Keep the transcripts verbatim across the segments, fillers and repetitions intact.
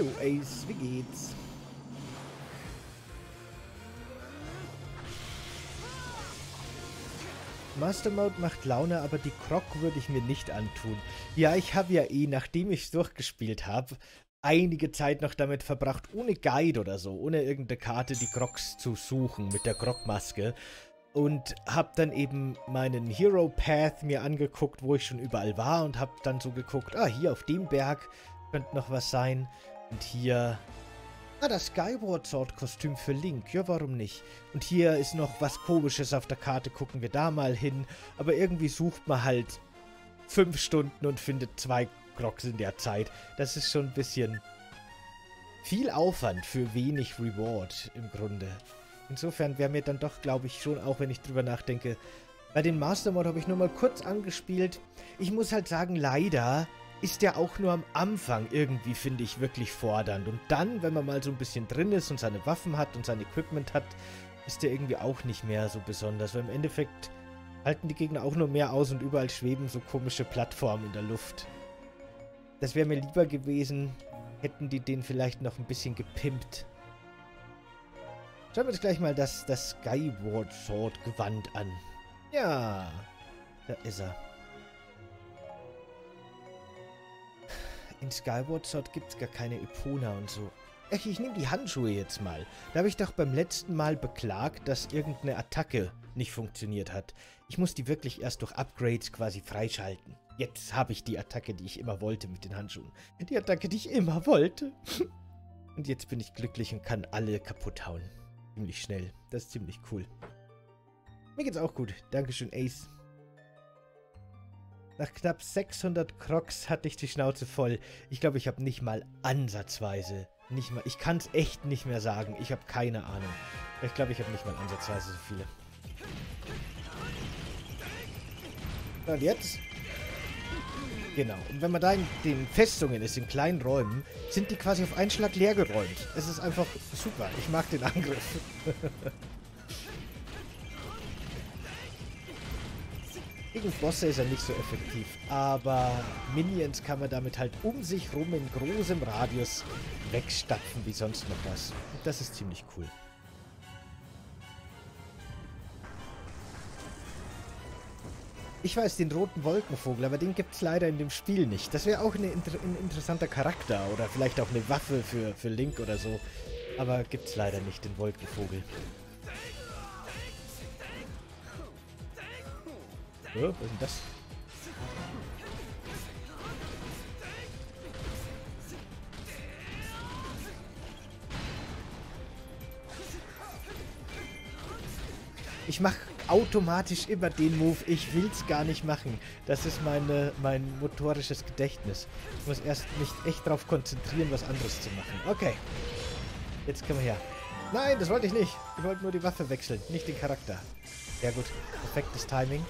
Hallo Ace, wie geht's? Master Mode macht Laune, aber die Croc würde ich mir nicht antun. Ja, ich habe ja eh, nachdem ich es durchgespielt habe, einige Zeit noch damit verbracht, ohne Guide oder so, ohne irgendeine Karte die Crocs zu suchen mit der Croc-Maske. Und habe dann eben meinen Hero Path mir angeguckt, wo ich schon überall war, und habe dann so geguckt, ah, hier auf dem Berg könnte noch was sein. Und hier... Ah, das Skyward Sword-Kostüm für Link. Ja, warum nicht? Und hier ist noch was Komisches auf der Karte, gucken wir da mal hin. Aber irgendwie sucht man halt fünf Stunden und findet zwei Crocs in der Zeit. Das ist schon ein bisschen viel Aufwand für wenig Reward im Grunde. Insofern wäre mir dann doch, glaube ich, schon, auch wenn ich drüber nachdenke, bei den Master Mode habe ich nur mal kurz angespielt. Ich muss halt sagen, leider ist der auch nur am Anfang irgendwie, finde ich, wirklich fordernd. Und dann, wenn man mal so ein bisschen drin ist und seine Waffen hat und sein Equipment hat, ist der irgendwie auch nicht mehr so besonders. Weil im Endeffekt halten die Gegner auch nur mehr aus und überall schweben so komische Plattformen in der Luft. Das wäre mir lieber gewesen, hätten die den vielleicht noch ein bisschen gepimpt. Schauen wir uns gleich mal das, das Skyward Sword Gewand an. Ja, da ist er. In Skyward Sword gibt es gar keine Epona und so. Ach, ich nehme die Handschuhe jetzt mal. Da habe ich doch beim letzten Mal beklagt, dass irgendeine Attacke nicht funktioniert hat. Ich muss die wirklich erst durch Upgrades quasi freischalten. Jetzt habe ich die Attacke, die ich immer wollte mit den Handschuhen. Die Attacke, die ich immer wollte. Und jetzt bin ich glücklich und kann alle kaputt hauen. Ziemlich schnell. Das ist ziemlich cool. Mir geht's auch gut. Dankeschön, Ace. Nach knapp sechshundert Crocs hatte ich die Schnauze voll. Ich glaube, ich habe nicht mal ansatzweise, nicht mal, ich kann es echt nicht mehr sagen. Ich habe keine Ahnung. Ich glaube, ich habe nicht mal ansatzweise so viele. Und jetzt? Genau. Und wenn man da in den Festungen ist, in kleinen Räumen, sind die quasi auf einen Schlag leer geräumt. Es ist einfach super. Ich mag den Angriff. Gegen Bosse ist er nicht so effektiv, aber Minions kann man damit halt um sich rum in großem Radius wegstapfen wie sonst noch was. Und das ist ziemlich cool. Ich weiß, den roten Wolkenvogel, aber den gibt es leider in dem Spiel nicht. Das wäre auch eine inter ein interessanter Charakter oder vielleicht auch eine Waffe für, für Link oder so. Aber gibt es leider nicht, den Wolkenvogel. Oh, was ist denn das? Ich mache automatisch immer den Move. Ich will es gar nicht machen. Das ist meine, mein motorisches Gedächtnis. Ich muss erst mich echt darauf konzentrieren, was anderes zu machen. Okay. Jetzt können wir her. Nein, das wollte ich nicht. Ich wollte nur die Waffe wechseln, nicht den Charakter. Sehr gut. Perfektes Timing.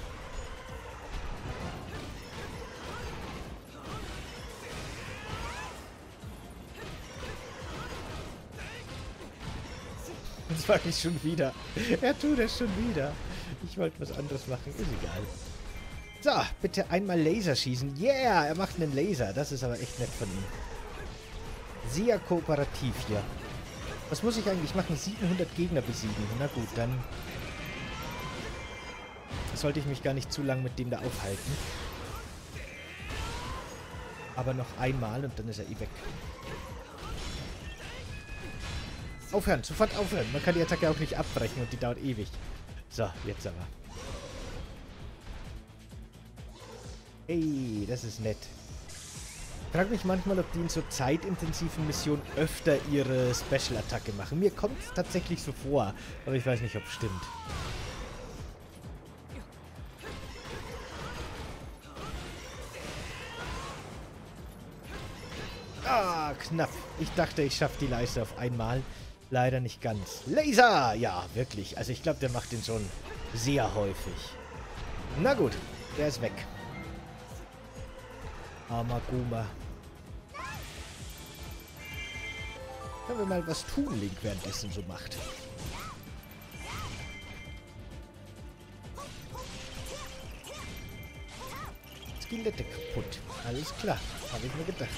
Das mache ich schon wieder. Er tut es schon wieder. Ich wollte was anderes machen. Ist egal. So, bitte einmal Laser schießen. Yeah, er macht einen Laser. Das ist aber echt nett von ihm. Sehr kooperativ hier. Was muss ich eigentlich machen? siebenhundert Gegner besiegen. Na gut, dann sollte ich mich gar nicht zu lang mit dem da aufhalten. Aber noch einmal und dann ist er eh weg. Aufhören, sofort aufhören. Man kann die Attacke auch nicht abbrechen und die dauert ewig. So, jetzt aber. Ey, das ist nett. Ich frage mich manchmal, ob die in so zeitintensiven Missionen öfter ihre Special-Attacke machen. Mir kommt es tatsächlich so vor, aber ich weiß nicht, ob es stimmt. Ah, knapp. Ich dachte, ich schaffe die Leiste auf einmal. Leider nicht ganz. Laser! Ja, wirklich. Also ich glaube, der macht den schon sehr häufig. Na gut, der ist weg. Armer Guma. Können wir mal was tun, Link, währenddessen so macht. Skelette kaputt. Alles klar, habe ich mir gedacht.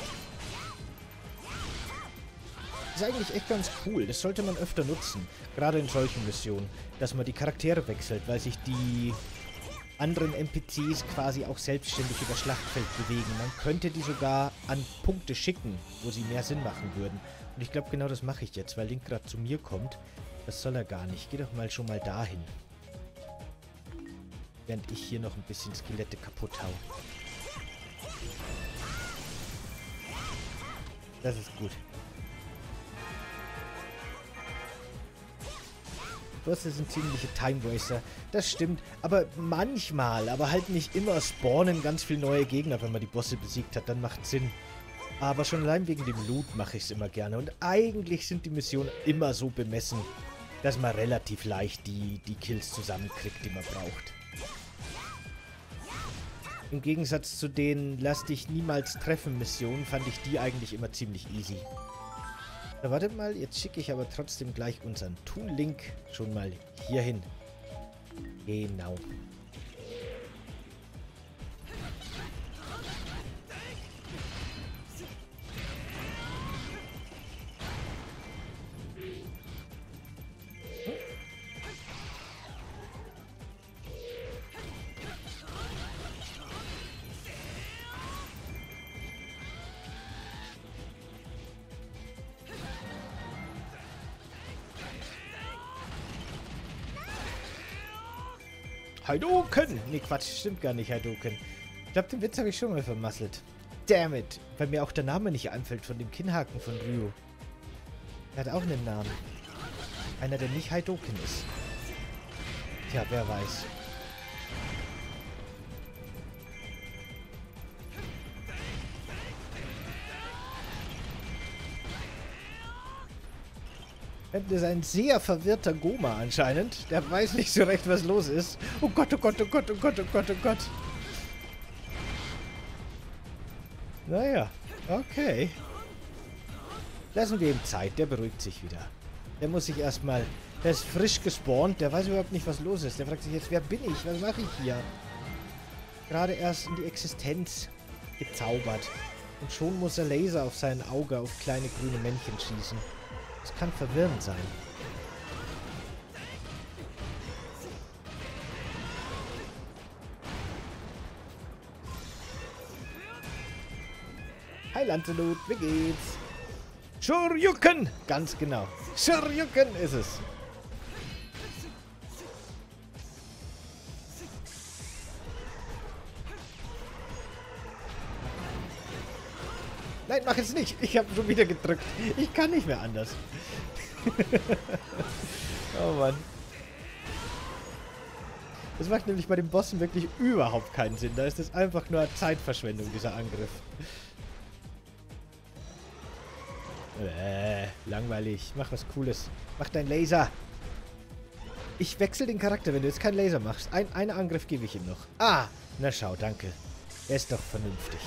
ist eigentlich echt ganz cool. Das sollte man öfter nutzen. Gerade in solchen Missionen. Dass man die Charaktere wechselt, weil sich die anderen N P Cs quasi auch selbstständig über Schlachtfeld bewegen. Man könnte die sogar an Punkte schicken, wo sie mehr Sinn machen würden. Und ich glaube, genau das mache ich jetzt, weil Link gerade zu mir kommt. Das soll er gar nicht. Geh doch mal schon mal dahin. Während ich hier noch ein bisschen Skelette kaputt hau. Das ist gut. Das sind ziemliche Time Waster. Das stimmt. Aber manchmal, aber halt nicht immer, spawnen ganz viele neue Gegner, wenn man die Bosse besiegt hat. Dann macht Sinn. Aber schon allein wegen dem Loot mache ich es immer gerne. Und eigentlich sind die Missionen immer so bemessen, dass man relativ leicht die, die Kills zusammenkriegt, die man braucht. Im Gegensatz zu den Lass dich niemals treffen Missionen fand ich die eigentlich immer ziemlich easy. Na, warte mal, jetzt schicke ich aber trotzdem gleich unseren Tool-Link schon mal hier hin. Genau. Hadouken! Ne, Quatsch, stimmt gar nicht, Hadouken. Ich glaube, den Witz habe ich schon mal vermasselt. Damn it! Weil mir auch der Name nicht einfällt von dem Kinnhaken von Ryu. Er hat auch einen Namen. Einer, der nicht Hadouken ist. Tja, wer weiß. Das ist ein sehr verwirrter Goma anscheinend. Der weiß nicht so recht, was los ist. Oh Gott, oh Gott, oh Gott, oh Gott, oh Gott, oh Gott. Naja, okay. Lassen wir ihm Zeit, der beruhigt sich wieder. Der muss sich erstmal... Der ist frisch gespawnt, der weiß überhaupt nicht, was los ist. Der fragt sich jetzt, wer bin ich? Was mache ich hier? Gerade erst in die Existenz gezaubert. Und schon muss er Laser auf sein Auge auf kleine grüne Männchen schießen. Es kann verwirrend sein. Hi Lanzenut, wie geht's? Shoryuken! Ganz genau. Shoryuken ist es. Nein, mach es nicht. Ich habe schon wieder gedrückt. Ich kann nicht mehr anders. Oh Mann. Das macht nämlich bei den Bossen wirklich überhaupt keinen Sinn. Da ist das einfach nur Zeitverschwendung, dieser Angriff. Äh, langweilig. Mach was Cooles. Mach deinen Laser. Ich wechsle den Charakter, wenn du jetzt keinen Laser machst. Ein, einen Angriff gebe ich ihm noch. Ah, na schau, danke. Er ist doch vernünftig.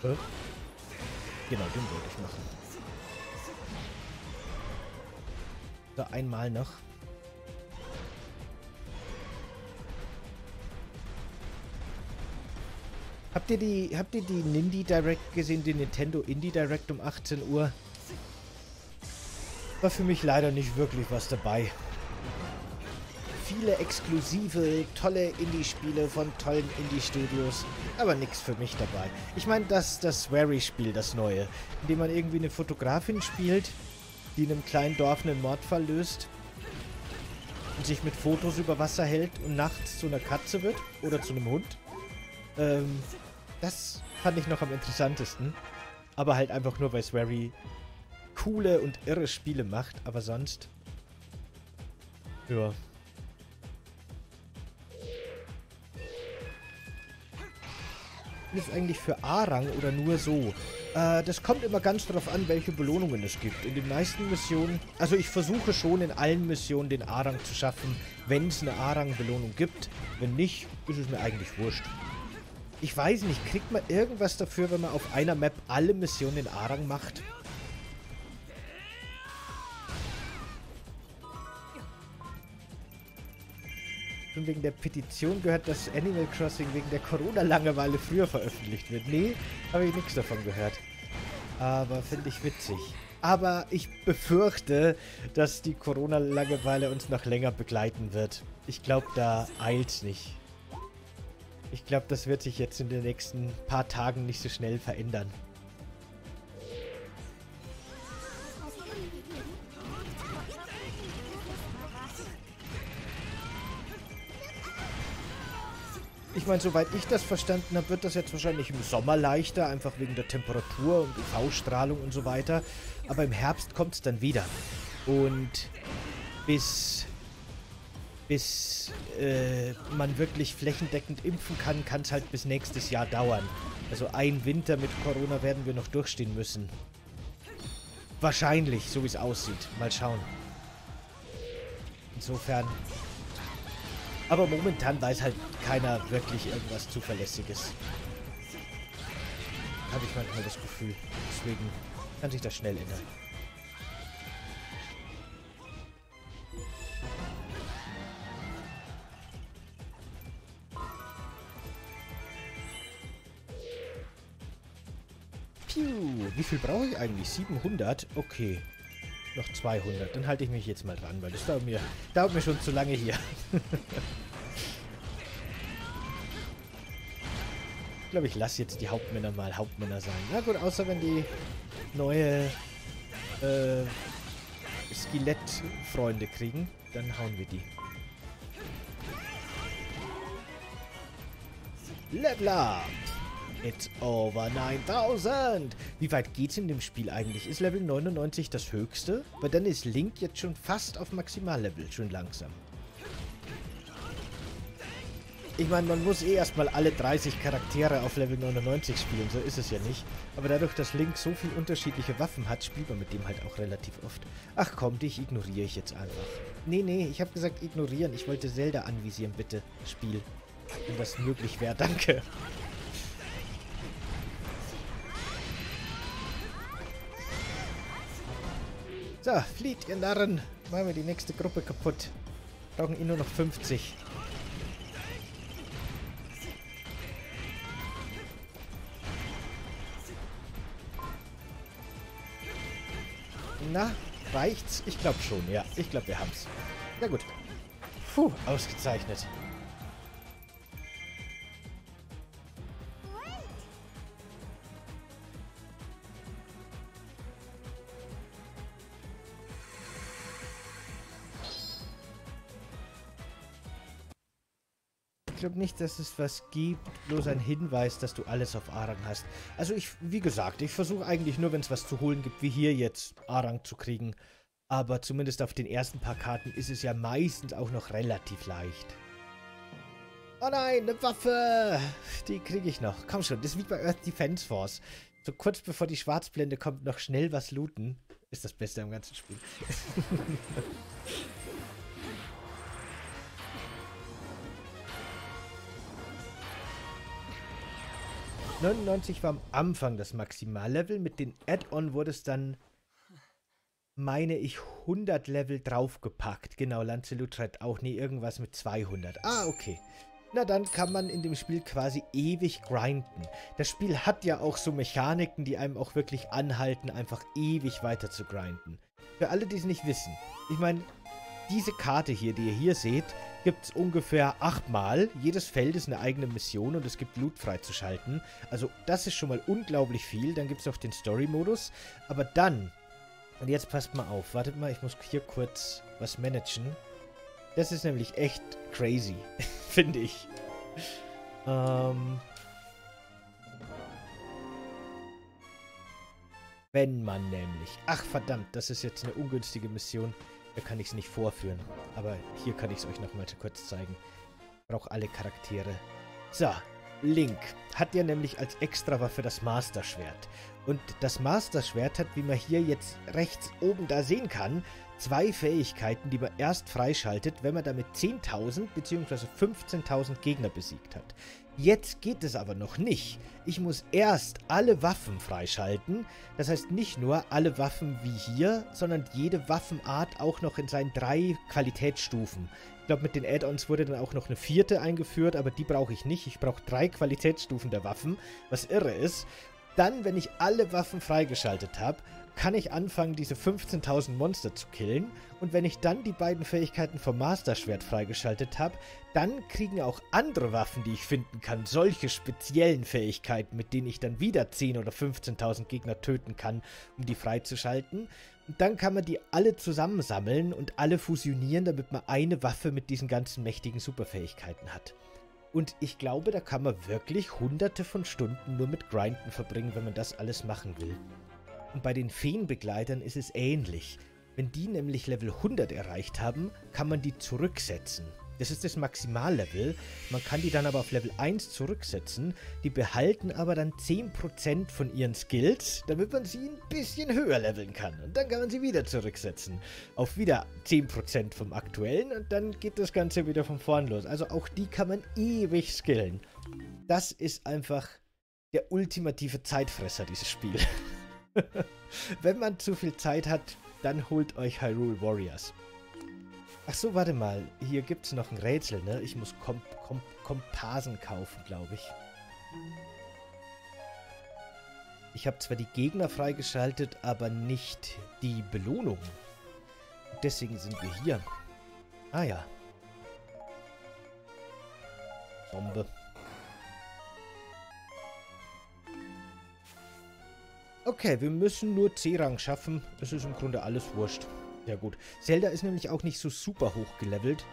Genau, den wollte ich machen. So, einmal noch. Habt ihr die, habt ihr die Nindie Direct gesehen, die Nintendo Indie Direct um achtzehn Uhr? War für mich leider nicht wirklich was dabei. Viele exklusive, tolle Indie-Spiele von tollen Indie-Studios, aber nichts für mich dabei. Ich meine, das, das Swery-Spiel, das neue, in dem man irgendwie eine Fotografin spielt, die in einem kleinen Dorf einen Mordfall löst und sich mit Fotos über Wasser hält und nachts zu einer Katze wird oder zu einem Hund. Ähm, das fand ich noch am interessantesten, aber halt einfach nur, weil Swery coole und irre Spiele macht, aber sonst... Ja... Ist eigentlich für A-Rang oder nur so? Äh, das kommt immer ganz darauf an, welche Belohnungen es gibt. In den meisten Missionen, also ich versuche schon in allen Missionen den A-Rang zu schaffen, wenn es eine A-Rang-Belohnung gibt. Wenn nicht, ist es mir eigentlich wurscht. Ich weiß nicht, kriegt man irgendwas dafür, wenn man auf einer Map alle Missionen in A-Rang macht? schon wegen der Petition gehört, dass Animal Crossing wegen der Corona-Langeweile früher veröffentlicht wird. Nee, habe ich nichts davon gehört. Aber finde ich witzig. Aber ich befürchte, dass die Corona-Langeweile uns noch länger begleiten wird. Ich glaube, da eilt's nicht. Ich glaube, das wird sich jetzt in den nächsten paar Tagen nicht so schnell verändern. Ich meine, soweit ich das verstanden habe, wird das jetzt wahrscheinlich im Sommer leichter, einfach wegen der Temperatur und U V-Strahlung und so weiter. Aber im Herbst kommt es dann wieder. Und bis, bis äh, man wirklich flächendeckend impfen kann, kann es halt bis nächstes Jahr dauern. Also ein Winter mit Corona werden wir noch durchstehen müssen. Wahrscheinlich, so wie es aussieht. Mal schauen. Insofern... Aber momentan weiß halt keiner wirklich irgendwas Zuverlässiges. Habe ich manchmal das Gefühl. Deswegen kann sich das schnell ändern. Piu! Wie viel brauche ich eigentlich? siebenhundert? Okay. Noch zweihundert. Dann halte ich mich jetzt mal dran, weil das dauert mir, dauert mir schon zu lange hier. Ich glaube, ich lasse jetzt die Hauptmänner mal Hauptmänner sein. Na gut, außer wenn die neue äh, Skelettfreunde kriegen, dann hauen wir die. Level up! It's over neuntausend! Wie weit geht's in dem Spiel eigentlich? Ist Level neunundneunzig das höchste? Weil dann ist Link jetzt schon fast auf Maximallevel, schon langsam. Ich meine, man muss eh erstmal alle dreißig Charaktere auf Level neunundneunzig spielen, so ist es ja nicht. Aber dadurch, dass Link so viele unterschiedliche Waffen hat, spielt man mit dem halt auch relativ oft. Ach komm, dich ignoriere ich jetzt einfach. Nee, nee, ich habe gesagt ignorieren. Ich wollte Zelda anvisieren, bitte, Spiel. Wenn das möglich wäre, danke. So, flieht, ihr Narren. Machen wir die nächste Gruppe kaputt. Brauchen ihn nur noch fünfzig. Na, reicht's? Ich glaube schon, ja. Ich glaube, wir haben's. Na gut. Puh, ausgezeichnet. Ich glaube nicht, dass es was gibt, bloß ein Hinweis, dass du alles auf Arang hast. Also ich, wie gesagt, ich versuche eigentlich nur, wenn es was zu holen gibt, wie hier jetzt Arang zu kriegen. Aber zumindest auf den ersten paar Karten ist es ja meistens auch noch relativ leicht. Oh nein, eine Waffe! Die kriege ich noch. Komm schon, das ist wie bei Earth Defense Force. So kurz bevor die Schwarzblende kommt, noch schnell was looten. Ist das Beste am ganzen Spiel. neunundneunzig war am Anfang das Maximallevel. Mit den Add-on wurde es dann, meine ich, hundert Level draufgepackt. Genau, Lancelot hat auch nie irgendwas mit zweihundert. Ah, okay. Na, dann kann man in dem Spiel quasi ewig grinden. Das Spiel hat ja auch so Mechaniken, die einem auch wirklich anhalten, einfach ewig weiter zu grinden. Für alle, die es nicht wissen. Ich meine, diese Karte hier, die ihr hier seht, gibt es ungefähr achtmal. Jedes Feld ist eine eigene Mission und es gibt Loot freizuschalten. Also das ist schon mal unglaublich viel. Dann gibt es noch den Story-Modus. Aber dann, und jetzt passt mal auf, wartet mal, ich muss hier kurz was managen. Das ist nämlich echt crazy, finde ich. Ähm, wenn man nämlich... Ach verdammt, das ist jetzt eine ungünstige Mission. Da kann ich es nicht vorführen, aber hier kann ich es euch nochmal kurz zeigen. Ich brauche alle Charaktere. So, Link hat ja nämlich als Extrawaffe das Masterschwert. Und das Masterschwert hat, wie man hier jetzt rechts oben da sehen kann, zwei Fähigkeiten, die man erst freischaltet, wenn man damit zehntausend bzw. fünfzehntausend Gegner besiegt hat. Jetzt geht es aber noch nicht. Ich muss erst alle Waffen freischalten. Das heißt nicht nur alle Waffen wie hier, sondern jede Waffenart auch noch in seinen drei Qualitätsstufen. Ich glaube, mit den Add-ons wurde dann auch noch eine vierte eingeführt, aber die brauche ich nicht. Ich brauche drei Qualitätsstufen der Waffen, was irre ist. Dann, wenn ich alle Waffen freigeschaltet habe, kann ich anfangen, diese fünfzehntausend Monster zu killen. Und wenn ich dann die beiden Fähigkeiten vom Masterschwert freigeschaltet habe, dann kriegen auch andere Waffen, die ich finden kann, solche speziellen Fähigkeiten, mit denen ich dann wieder zehntausend oder fünfzehntausend Gegner töten kann, um die freizuschalten. Und dann kann man die alle zusammensammeln und alle fusionieren, damit man eine Waffe mit diesen ganzen mächtigen Superfähigkeiten hat. Und ich glaube, da kann man wirklich hunderte von Stunden nur mit Grinden verbringen, wenn man das alles machen will. Und bei den Feenbegleitern ist es ähnlich. Wenn die nämlich Level hundert erreicht haben, kann man die zurücksetzen. Das ist das Maximallevel, man kann die dann aber auf Level eins zurücksetzen, die behalten aber dann zehn Prozent von ihren Skills, damit man sie ein bisschen höher leveln kann. Und dann kann man sie wieder zurücksetzen, auf wieder zehn Prozent vom aktuellen, und dann geht das Ganze wieder von vorn los. Also auch die kann man ewig skillen. Das ist einfach der ultimative Zeitfresser, dieses Spiel. Wenn man zu viel Zeit hat, dann holt euch Hyrule Warriors. Ach so, warte mal. Hier gibt es noch ein Rätsel, ne? Ich muss Komp Komp Komparsen kaufen, glaube ich. Ich habe zwar die Gegner freigeschaltet, aber nicht die Belohnung. Deswegen sind wir hier. Ah ja. Bombe. Okay, wir müssen nur C-Rang schaffen. Es ist im Grunde alles wurscht. Ja gut. Zelda ist nämlich auch nicht so super hoch gelevelt.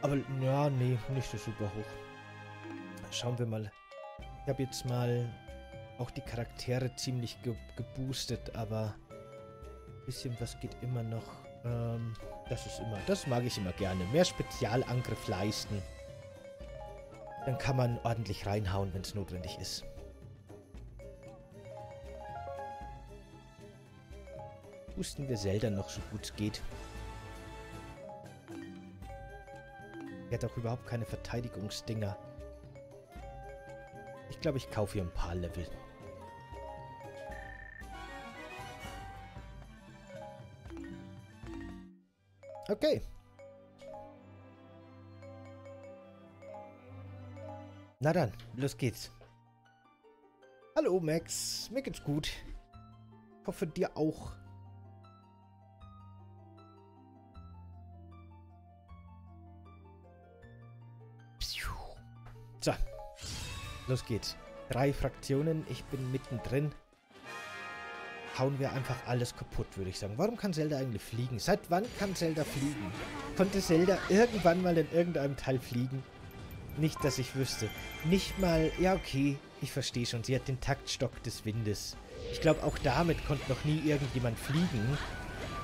Aber, ja, nee, nicht so super hoch. Schauen wir mal. Ich habe jetzt mal auch die Charaktere ziemlich ge geboostet, aber ein bisschen was geht immer noch. Ähm, das ist immer, das mag ich immer gerne. Mehr Spezialangriff leisten. Dann kann man ordentlich reinhauen, wenn es notwendig ist. Boosten wir Zelda noch so gut es geht. Er hat auch überhaupt keine Verteidigungsdinger. Ich glaube, ich kaufe hier ein paar Level. Okay. Na dann, los geht's. Hallo Max, mir geht's gut. Ich hoffe, dir auch. So, los geht's. Drei Fraktionen, ich bin mittendrin. Hauen wir einfach alles kaputt, würde ich sagen. Warum kann Zelda eigentlich fliegen? Seit wann kann Zelda fliegen? Konnte Zelda irgendwann mal in irgendeinem Teil fliegen? Nicht, dass ich wüsste. Nicht mal, ja okay, ich verstehe schon, sie hat den Taktstock des Windes. Ich glaube, auch damit konnte noch nie irgendjemand fliegen.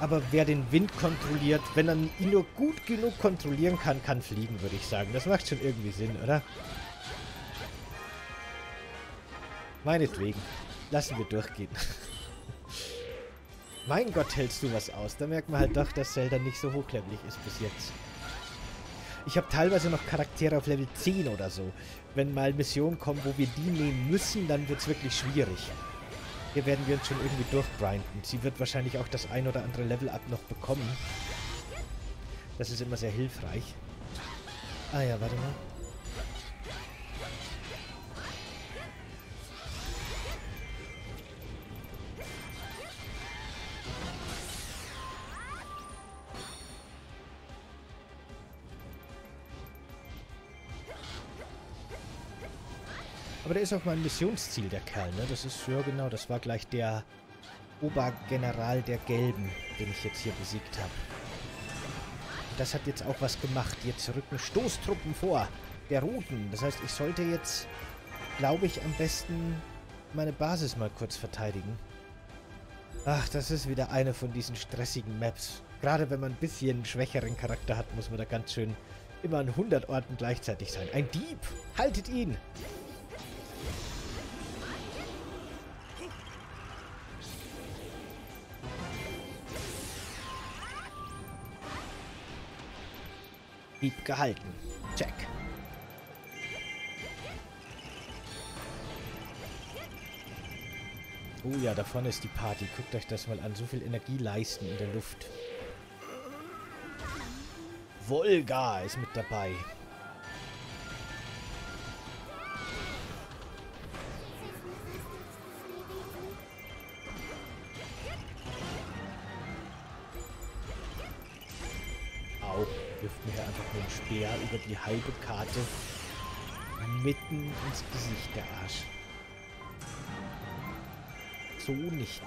Aber wer den Wind kontrolliert, wenn er ihn nur gut genug kontrollieren kann, kann fliegen, würde ich sagen. Das macht schon irgendwie Sinn, oder? Meinetwegen. Lassen wir durchgehen. Mein Gott, hältst du was aus. Da merkt man halt doch, dass Zelda nicht so hochlevelig ist bis jetzt. Ich habe teilweise noch Charaktere auf Level zehn oder so. Wenn mal Missionen kommen, wo wir die nehmen müssen, dann wird es wirklich schwierig. Hier werden wir uns schon irgendwie durchgrinden. Sie wird wahrscheinlich auch das ein oder andere Level-Up noch bekommen. Das ist immer sehr hilfreich. Ah ja, warte mal. Aber der ist auch mein Missionsziel, der Kerl, ne? Das ist, ja genau, das war gleich der Obergeneral der Gelben, den ich jetzt hier besiegt habe. Das hat jetzt auch was gemacht. Jetzt rücken Stoßtruppen vor, der Roten. Das heißt, ich sollte jetzt, glaube ich, am besten meine Basis mal kurz verteidigen. Ach, das ist wieder eine von diesen stressigen Maps. Gerade wenn man ein bisschen schwächeren Charakter hat, muss man da ganz schön immer an hundert Orten gleichzeitig sein. Ein Dieb! Haltet ihn! Gehalten. Check. Oh ja, da vorne ist die Party. Guckt euch das mal an. So viel Energie leisten in der Luft. Volga ist mit dabei. Au, wirft mir hier einfach nur einen Speer über die halbe Karte mitten ins Gesicht, der Arsch. So nicht.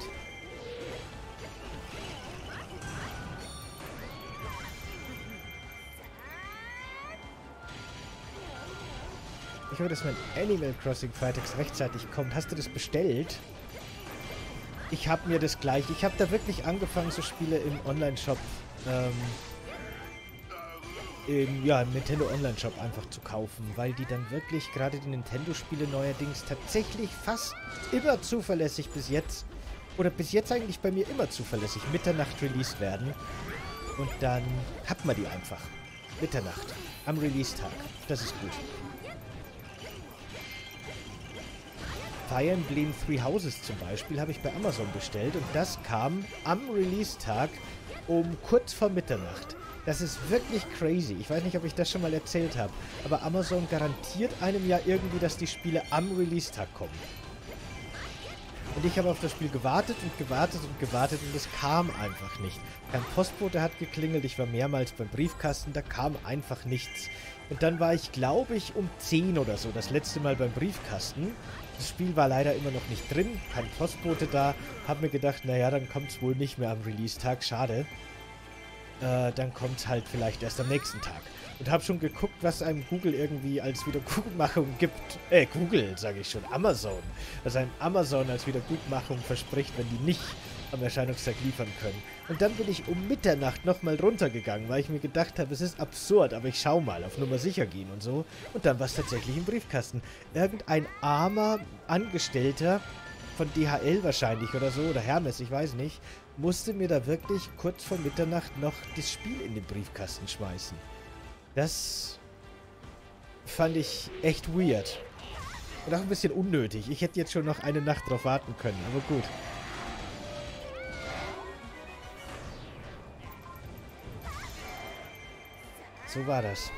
Ich hoffe, dass mein Animal Crossing Freitags rechtzeitig kommt. Hast du das bestellt? Ich habe mir das gleich. Ich habe da wirklich angefangen, so Spiele im Online-Shop, ähm, im, ja, im Nintendo Online-Shop einfach zu kaufen, weil die dann wirklich, gerade die Nintendo-Spiele neuerdings, tatsächlich fast immer zuverlässig bis jetzt, oder bis jetzt eigentlich bei mir immer zuverlässig, Mitternacht released werden. Und dann hat man die einfach. Mitternacht. Am Release-Tag. Das ist gut. Fire Emblem Three Houses zum Beispiel habe ich bei Amazon bestellt und das kam am Release-Tag um kurz vor Mitternacht. Das ist wirklich crazy. Ich weiß nicht, ob ich das schon mal erzählt habe, aber Amazon garantiert einem ja irgendwie, dass die Spiele am Release-Tag kommen. Und ich habe auf das Spiel gewartet und gewartet und gewartet und es kam einfach nicht. Kein Postbote hat geklingelt, ich war mehrmals beim Briefkasten, da kam einfach nichts. Und dann war ich, glaube ich, um zehn oder so das letzte Mal beim Briefkasten. Das Spiel war leider immer noch nicht drin, kein Postbote da. Hab mir gedacht, naja, dann kommt es wohl nicht mehr am Release-Tag, schade. Äh, dann kommt es halt vielleicht erst am nächsten Tag. Und habe schon geguckt, was einem Google irgendwie als Wiedergutmachung gibt. Äh, Google, sage ich schon, Amazon. Was einem Amazon als Wiedergutmachung verspricht, wenn die nicht am Erscheinungstag liefern können. Und dann bin ich um Mitternacht nochmal runtergegangen, weil ich mir gedacht habe, es ist absurd, aber ich schau mal, auf Nummer sicher gehen und so. Und dann war es tatsächlich im Briefkasten. Irgendein armer Angestellter von D H L wahrscheinlich oder so, oder Hermes, ich weiß nicht, musste mir da wirklich kurz vor Mitternacht noch das Spiel in den Briefkasten schmeißen. Das fand ich echt weird. Und auch ein bisschen unnötig. Ich hätte jetzt schon noch eine Nacht drauf warten können, aber gut. So war das.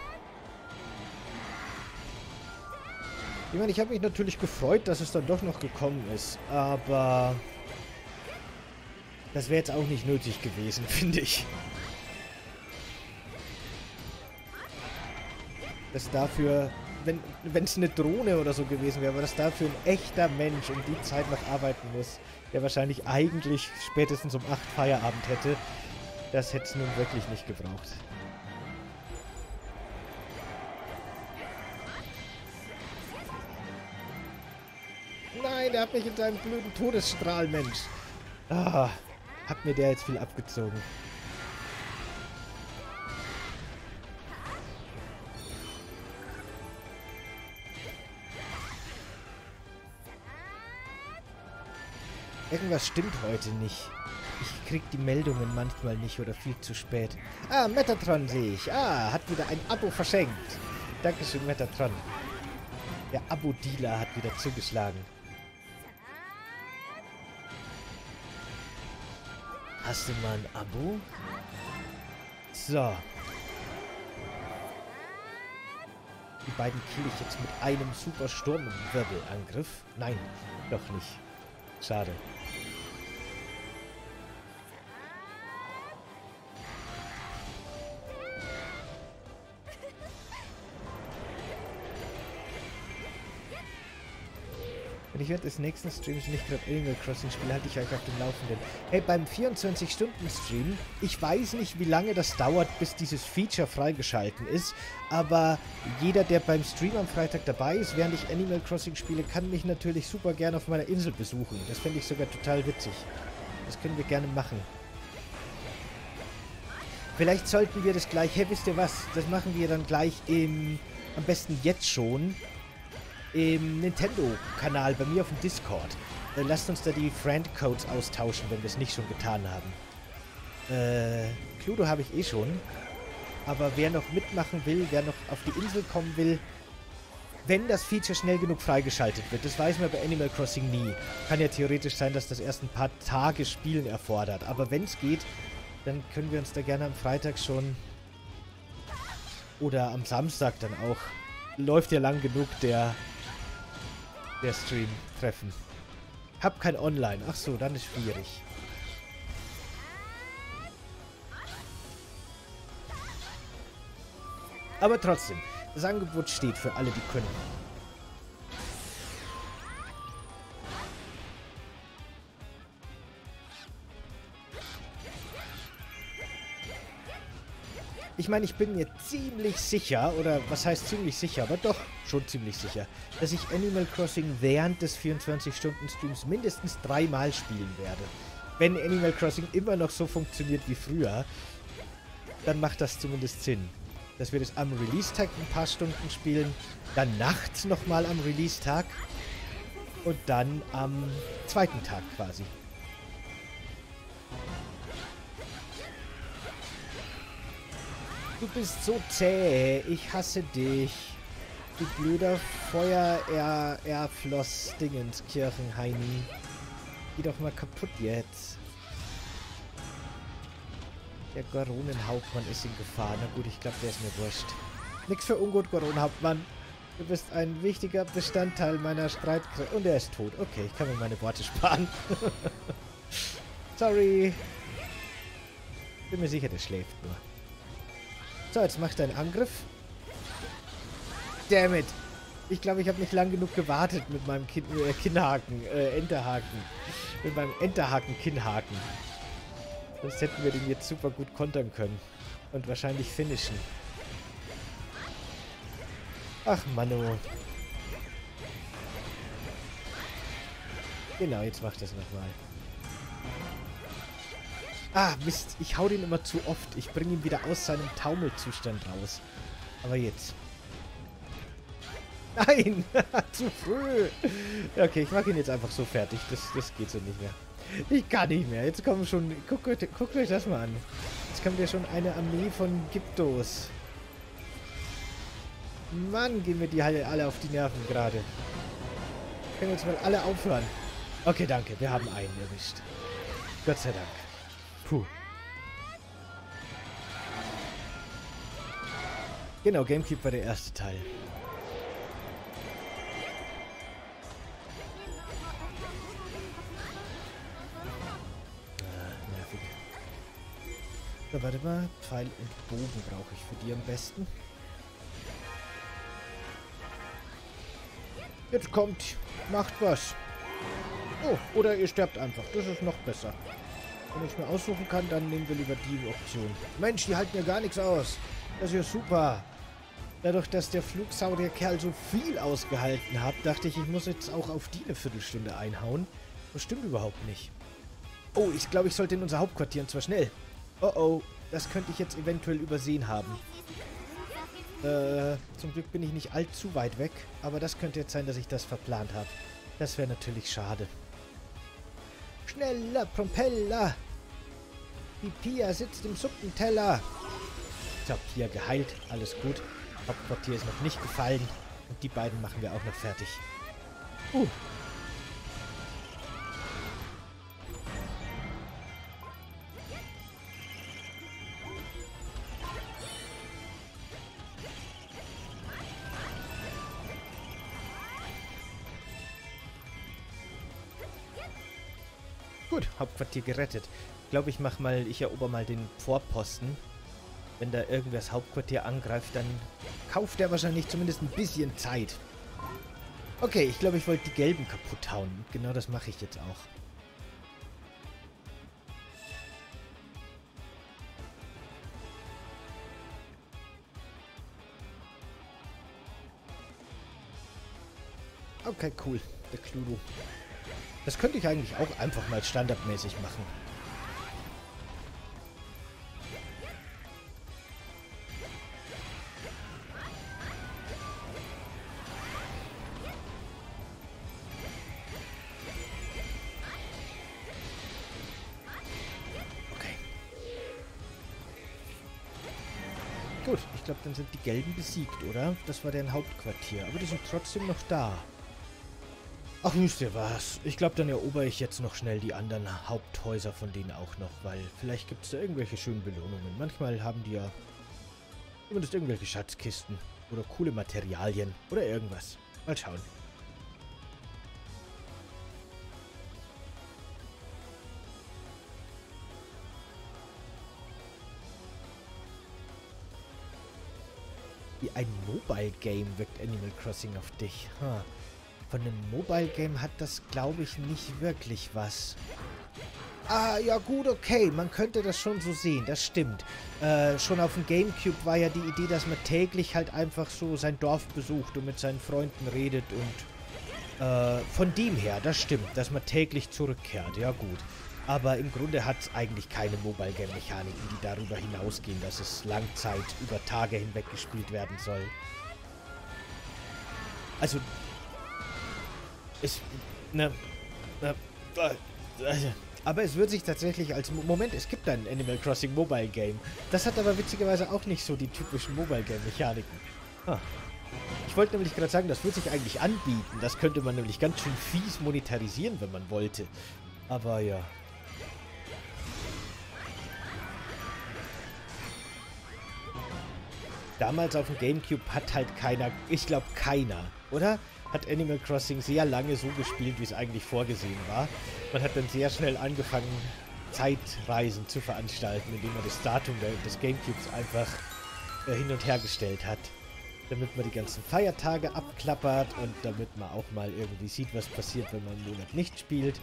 Ich meine, ich habe mich natürlich gefreut, dass es dann doch noch gekommen ist, aber das wäre jetzt auch nicht nötig gewesen, finde ich. Dass dafür, wenn es eine Drohne oder so gewesen wäre, aber dass dafür ein echter Mensch um die Zeit noch arbeiten muss, der wahrscheinlich eigentlich spätestens um acht Feierabend hätte, das hätte es nun wirklich nicht gebraucht. Nein, der hat mich in seinem blöden Todesstrahl, Mensch. Ah, hat mir der jetzt viel abgezogen. Irgendwas stimmt heute nicht. Ich krieg die Meldungen manchmal nicht oder viel zu spät. Ah, Metatron sehe ich. Ah, hat wieder ein Abo verschenkt. Dankeschön, Metatron. Der Abo-Dealer hat wieder zugeschlagen. Hast du mal ein Abo? So. Die beiden kill ich jetzt mit einem super Sturmwirbelangriff. Nein, doch nicht. Schade. Ich werde des nächsten Streams nicht gerade Animal Crossing spielen, halte ich euch auf dem Laufenden. Hey, beim vierundzwanzig-Stunden-Stream, ich weiß nicht, wie lange das dauert, bis dieses Feature freigeschalten ist, aber jeder, der beim Stream am Freitag dabei ist, während ich Animal Crossing spiele, kann mich natürlich super gerne auf meiner Insel besuchen. Das fände ich sogar total witzig. Das können wir gerne machen. Vielleicht sollten wir das gleich... Hey, wisst ihr was? Das machen wir dann gleich im... Am besten jetzt schon... im Nintendo-Kanal bei mir auf dem Discord. Äh, lasst uns da die Friend-Codes austauschen, wenn wir es nicht schon getan haben. Äh, Cluedo habe ich eh schon. Aber wer noch mitmachen will, wer noch auf die Insel kommen will, wenn das Feature schnell genug freigeschaltet wird. Das weiß man bei Animal Crossing nie. Kann ja theoretisch sein, dass das erst ein paar Tage Spielen erfordert. Aber wenn es geht, dann können wir uns da gerne am Freitag schon oder am Samstag dann auch. Läuft ja lang genug der, der Stream treffen. Hab kein Online. Ach so, dann ist schwierig. Aber trotzdem, das Angebot steht für alle, die können. Ich meine, ich bin mir ziemlich sicher, oder was heißt ziemlich sicher, aber doch schon ziemlich sicher, dass ich Animal Crossing während des vierundzwanzig-Stunden-Streams mindestens dreimal spielen werde. Wenn Animal Crossing immer noch so funktioniert wie früher, dann macht das zumindest Sinn. Dass wir das am Release-Tag ein paar Stunden spielen, dann nachts nochmal am Release-Tag und dann am zweiten Tag quasi. Du bist so zäh, ich hasse dich. Du blöder Feuer-Erfloss-Dingens-Kirchen-Heini. Geh doch mal kaputt jetzt. Der Goronenhauptmann ist in Gefahr. Na gut, ich glaube, der ist mir wurscht. Nix für ungut, Goronenhauptmann. Du bist ein wichtiger Bestandteil meiner Streitkräfte. Und er ist tot. Okay, ich kann mir meine Worte sparen. Sorry. Bin mir sicher, der schläft nur. So, jetzt macht er einen Angriff. Dammit. Ich glaube, ich habe nicht lang genug gewartet mit meinem Kin äh, Kinnhaken. Äh, Enterhaken. Mit meinem Enterhaken-Kinnhaken. Sonst hätten wir den jetzt super gut kontern können. Und wahrscheinlich finishen. Ach, Mano. Genau, jetzt macht das nochmal. Ah, Mist. Ich hau den immer zu oft. Ich bringe ihn wieder aus seinem Taumelzustand raus. Aber jetzt. Nein! Zu früh! Okay, ich mache ihn jetzt einfach so fertig. Das, das geht so nicht mehr. Ich kann nicht mehr. Jetzt kommen schon... Guckt euch, guckt euch das mal an. Jetzt kommt ja schon eine Armee von Gyptos. Mann, gehen wir die halt alle auf die Nerven gerade. Können wir uns mal alle aufhören. Okay, danke. Wir haben einen erwischt. Gott sei Dank. Puh. Genau, GameCube war der erste Teil. So, warte mal. Pfeil und Bogen brauche ich für die am besten. Jetzt kommt. Macht was. Oh, oder ihr sterbt einfach. Das ist noch besser. Wenn ich mir aussuchen kann, dann nehmen wir lieber die Option. Mensch, die halten ja gar nichts aus. Das ist ja super. Dadurch, dass der Flugsaurierkerl so viel ausgehalten hat, dachte ich, ich muss jetzt auch auf die eine Viertelstunde einhauen. Das stimmt überhaupt nicht. Oh, ich glaube, ich sollte in unser Hauptquartier und zwar schnell. Oh oh, das könnte ich jetzt eventuell übersehen haben. Äh, zum Glück bin ich nicht allzu weit weg, aber das könnte jetzt sein, dass ich das verplant habe. Das wäre natürlich schade. Schneller, Propeller! Die Pia sitzt im Suppenteller. So, Pia geheilt, alles gut. Hauptquartier ist noch nicht gefallen. Und die beiden machen wir auch noch fertig. Uh. Gut, Hauptquartier gerettet. Ich glaube, ich mache mal, ich erober mal den Vorposten. Wenn da irgendwer das Hauptquartier angreift, dann kauft er wahrscheinlich zumindest ein bisschen Zeit. Okay, ich glaube, ich wollte die Gelben kaputt hauen. Genau das mache ich jetzt auch. Okay, cool. Der Cluedo. Das könnte ich eigentlich auch einfach mal standardmäßig machen. Okay. Gut, ich glaube, dann sind die Gelben besiegt, oder? Das war deren Hauptquartier. Aber die sind trotzdem noch da. Ach, wisst ihr was? Ich glaube, dann erober ich jetzt noch schnell die anderen Haupthäuser von denen auch noch, weil vielleicht gibt es da irgendwelche schönen Belohnungen. Manchmal haben die ja zumindest irgendwelche Schatzkisten oder coole Materialien oder irgendwas. Mal schauen. Wie ein Mobile-Game wirkt Animal Crossing auf dich. Huh. Von einem Mobile-Game hat das, glaube ich, nicht wirklich was. Ah, ja gut, okay. Man könnte das schon so sehen. Das stimmt. Äh, schon auf dem Gamecube war ja die Idee, dass man täglich halt einfach so sein Dorf besucht und mit seinen Freunden redet. Und äh, von dem her, das stimmt, dass man täglich zurückkehrt. Ja gut. Aber im Grunde hat es eigentlich keine Mobile-Game-Mechaniken, die darüber hinausgehen, dass es Langzeit über Tage hinweg gespielt werden soll. Also, es, ne, ne, aber es wird sich tatsächlich als... Moment, es gibt ein Animal Crossing Mobile-Game. Das hat aber witzigerweise auch nicht so die typischen Mobile-Game-Mechaniken. Ah. Ich wollte nämlich gerade sagen, das wird sich eigentlich anbieten. Das könnte man nämlich ganz schön fies monetarisieren, wenn man wollte. Aber ja... Damals auf dem Gamecube hat halt keiner, ich glaube keiner, oder? Hat Animal Crossing sehr lange so gespielt, wie es eigentlich vorgesehen war. Man hat dann sehr schnell angefangen, Zeitreisen zu veranstalten, indem man das Datum des Gamecubes einfach äh, hin und her gestellt hat. Damit man die ganzen Feiertage abklappert und damit man auch mal irgendwie sieht, was passiert, wenn man einen Monat nicht spielt.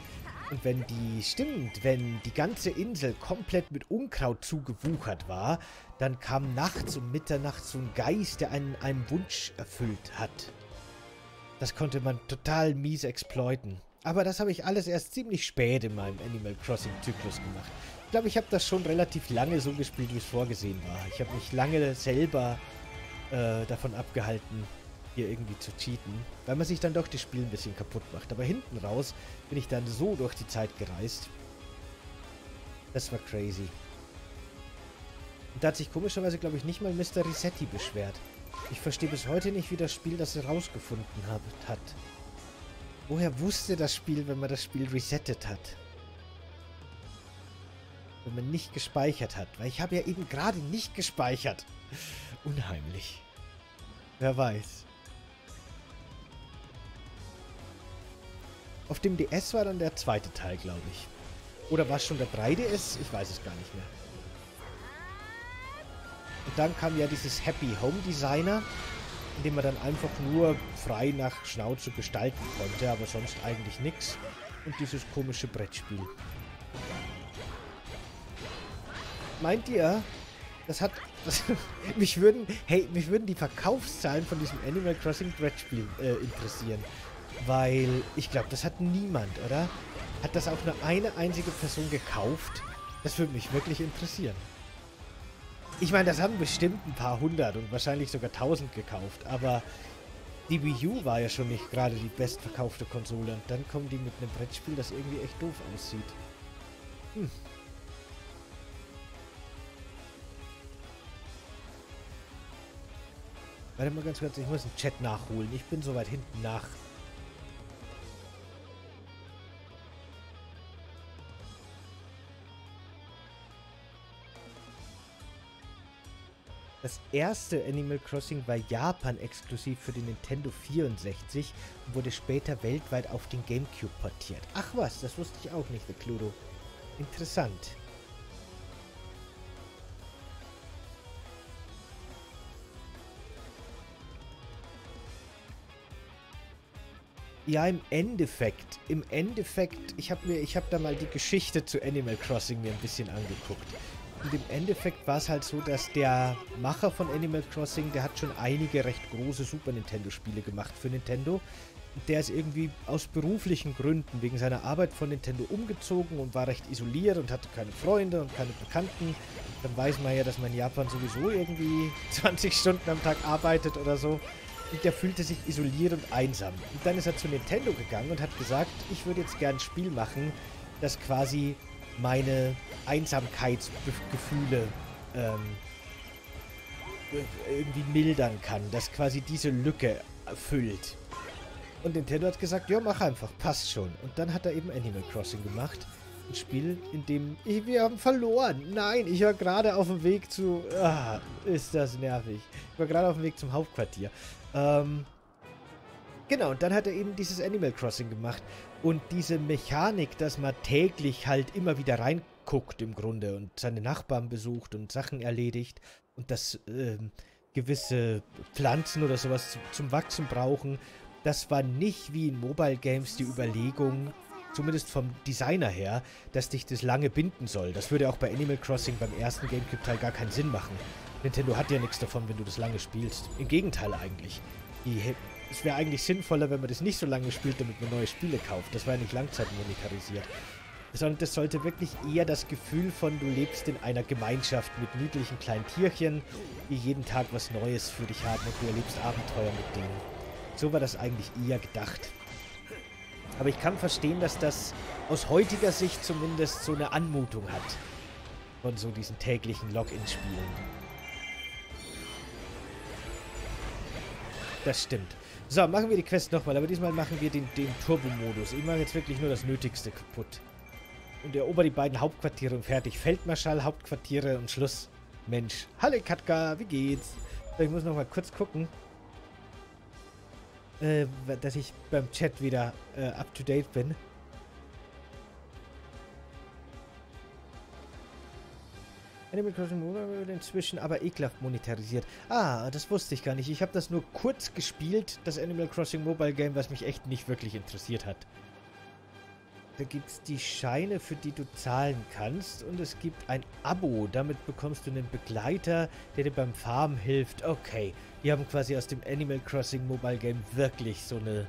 Und wenn die, stimmt, wenn die ganze Insel komplett mit Unkraut zugewuchert war, dann kam nachts um Mitternacht so ein Geist, der einen, einen Wunsch erfüllt hat. Das konnte man total mies exploiten. Aber das habe ich alles erst ziemlich spät in meinem Animal Crossing-Zyklus gemacht. Ich glaube, ich habe das schon relativ lange so gespielt, wie es vorgesehen war. Ich habe mich lange selber äh, davon abgehalten, hier irgendwie zu cheaten, weil man sich dann doch das Spiel ein bisschen kaputt macht. Aber hinten raus bin ich dann so durch die Zeit gereist. Das war crazy. Und da hat sich komischerweise, glaube ich, nicht mal Mister Resetti beschwert. Ich verstehe bis heute nicht, wie das Spiel das herausgefunden hat. Woher wusste das Spiel, wenn man das Spiel resettet hat? Wenn man nicht gespeichert hat. Weil ich habe ja eben gerade nicht gespeichert. Unheimlich. Wer weiß. Auf dem D S war dann der zweite Teil, glaube ich. Oder war es schon der drei D S? Ich weiß es gar nicht mehr. Und dann kam ja dieses Happy Home Designer, in dem man dann einfach nur frei nach Schnauze gestalten konnte, aber sonst eigentlich nichts. Und dieses komische Brettspiel. Meint ihr, das hat... Das, mich würden... Hey, mich würden die Verkaufszahlen von diesem Animal Crossing Brettspiel äh, interessieren. Weil, ich glaube, das hat niemand, oder? Hat das auch nur eine einzige Person gekauft? Das würde mich wirklich interessieren. Ich meine, das haben bestimmt ein paar hundert und wahrscheinlich sogar tausend gekauft, aber die Wii U war ja schon nicht gerade die bestverkaufte Konsole und dann kommen die mit einem Brettspiel, das irgendwie echt doof aussieht. Hm. Warte mal ganz kurz, ich muss den Chat nachholen. Ich bin so weit hinten nach. Das erste Animal Crossing war Japan-exklusiv für den Nintendo vierundsechzig und wurde später weltweit auf den Gamecube portiert. Ach was, das wusste ich auch nicht, der Cluedo. Interessant. Ja, im Endeffekt, im Endeffekt, ich habe mir, ich habe da mal die Geschichte zu Animal Crossing mir ein bisschen angeguckt. Und im Endeffekt war es halt so, dass der Macher von Animal Crossing, der hat schon einige recht große Super Nintendo-Spiele gemacht für Nintendo. Und der ist irgendwie aus beruflichen Gründen wegen seiner Arbeit von Nintendo umgezogen und war recht isoliert und hatte keine Freunde und keine Bekannten. Dann weiß man ja, dass man in Japan sowieso irgendwie zwanzig Stunden am Tag arbeitet oder so. Und der fühlte sich isoliert und einsam. Und dann ist er zu Nintendo gegangen und hat gesagt, ich würde jetzt gern ein Spiel machen, das quasi... meine Einsamkeitsgefühle ähm, irgendwie mildern kann, das quasi diese Lücke füllt. Und Nintendo hat gesagt, ja, mach einfach, passt schon. Und dann hat er eben Animal Crossing gemacht. Ein Spiel, in dem ich, wir haben verloren. Nein, ich war gerade auf dem Weg zu... Ah, ist das nervig. Ich war gerade auf dem Weg zum Hauptquartier. Ähm, genau, und dann hat er eben dieses Animal Crossing gemacht. Und diese Mechanik, dass man täglich halt immer wieder reinguckt im Grunde und seine Nachbarn besucht und Sachen erledigt und dass ähm, gewisse Pflanzen oder sowas zum, zum Wachsen brauchen, das war nicht wie in Mobile Games die Überlegung, zumindest vom Designer her, dass dich das lange binden soll. Das würde auch bei Animal Crossing beim ersten GameCube-Teil gar keinen Sinn machen. Nintendo hat ja nichts davon, wenn du das lange spielst. Im Gegenteil eigentlich. Die, es wäre eigentlich sinnvoller, wenn man das nicht so lange spielt, damit man neue Spiele kauft. Das war ja nicht langzeitmonetarisiert. Sondern das sollte wirklich eher das Gefühl von, du lebst in einer Gemeinschaft mit niedlichen kleinen Tierchen, die jeden Tag was Neues für dich haben und du erlebst Abenteuer mit denen. So war das eigentlich eher gedacht. Aber ich kann verstehen, dass das aus heutiger Sicht zumindest so eine Anmutung hat. Von so diesen täglichen Login-Spielen. Das stimmt. So, machen wir die Quest nochmal. Aber diesmal machen wir den, den Turbo-Modus. Ich mache jetzt wirklich nur das Nötigste kaputt. Und erober die beiden Hauptquartiere und fertig. Feldmarschall, Hauptquartiere und Schluss. Mensch. Hallo Katka, wie geht's? Ich muss nochmal kurz gucken, Äh, dass ich beim Chat wieder äh, up-to-date bin. Animal Crossing Mobile wird inzwischen aber ekelhaft monetarisiert. Ah, das wusste ich gar nicht. Ich habe das nur kurz gespielt, das Animal Crossing Mobile Game, was mich echt nicht wirklich interessiert hat. Da gibt es die Scheine, für die du zahlen kannst. Und es gibt ein Abo. Damit bekommst du einen Begleiter, der dir beim Farmen hilft. Okay, die haben quasi aus dem Animal Crossing Mobile Game wirklich so eine,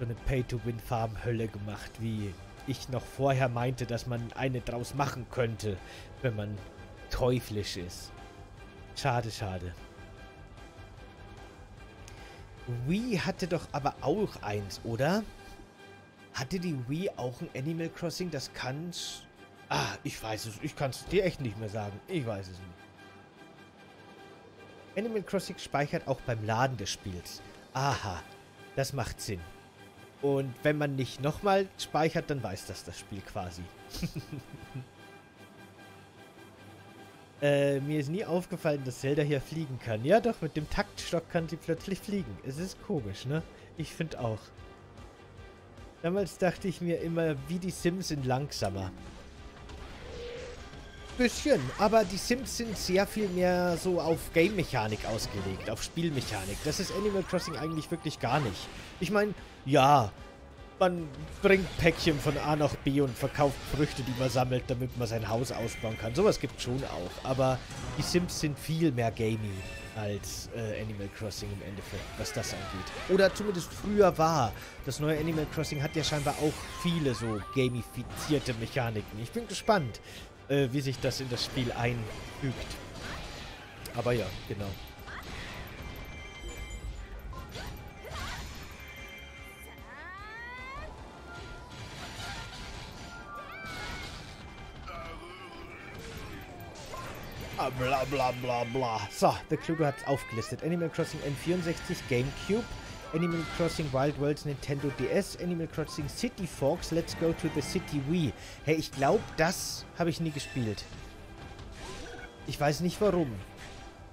so eine Pay-to-Win-Farm-Hölle gemacht, wie ich noch vorher meinte, dass man eine draus machen könnte, wenn man teuflisch ist. Schade, schade. Wii hatte doch aber auch eins, oder? Hatte die Wii auch ein Animal Crossing? Das kann's... Ah, ich weiß es. Ich kann es dir echt nicht mehr sagen. Ich weiß es nicht. Animal Crossing speichert auch beim Laden des Spiels. Aha, das macht Sinn. Und wenn man nicht nochmal speichert, dann weiß das das Spiel quasi. äh, mir ist nie aufgefallen, dass Zelda hier fliegen kann. Ja doch, mit dem Taktstock kann sie plötzlich fliegen. Es ist komisch, ne? Ich finde auch. Damals dachte ich mir immer, wie die Sims sind langsamer. Bisschen, aber die Sims sind sehr viel mehr so auf Game-Mechanik ausgelegt, auf Spielmechanik. Das ist Animal Crossing eigentlich wirklich gar nicht. Ich meine, ja, man bringt Päckchen von A nach B und verkauft Früchte, die man sammelt, damit man sein Haus ausbauen kann. Sowas gibt es schon auch, aber die Sims sind viel mehr gamey als äh, Animal Crossing im Endeffekt, was das angeht. Oder zumindest früher war. Das neue Animal Crossing hat ja scheinbar auch viele so gamifizierte Mechaniken. Ich bin gespannt, äh, wie sich das in das Spiel einfügt. Aber ja, genau. Bla bla bla bla. So, der Kluge hat es aufgelistet. Animal Crossing N vierundsechzig, GameCube, Animal Crossing Wild Worlds, Nintendo D S, Animal Crossing City Fox, Let's Go to the City Wii. Hey, ich glaube, das habe ich nie gespielt. Ich weiß nicht warum.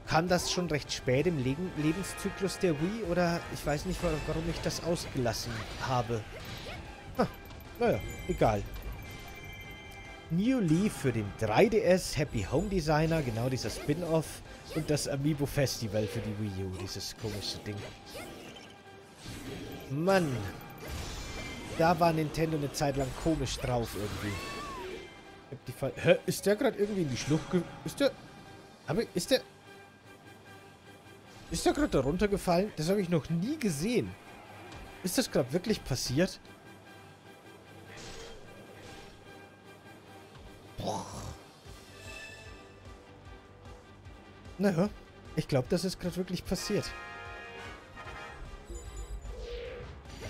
Kam das schon recht spät im Le Lebenszyklus der Wii? Oder ich weiß nicht, warum ich das ausgelassen habe. Ah, naja, egal. New Leaf für den drei D S, Happy Home Designer, genau dieser Spin-Off und das Amiibo Festival für die Wii U, dieses komische Ding. Mann, da war Nintendo eine Zeit lang komisch drauf irgendwie. Ich hab die Fall. Hä, ist der gerade irgendwie in die Schlucht ge... Ist der... Hab ich... Ist der... Ist der gerade da runtergefallen? Das habe ich noch nie gesehen. Ist das gerade wirklich passiert? Naja, ich glaube, das ist gerade wirklich passiert.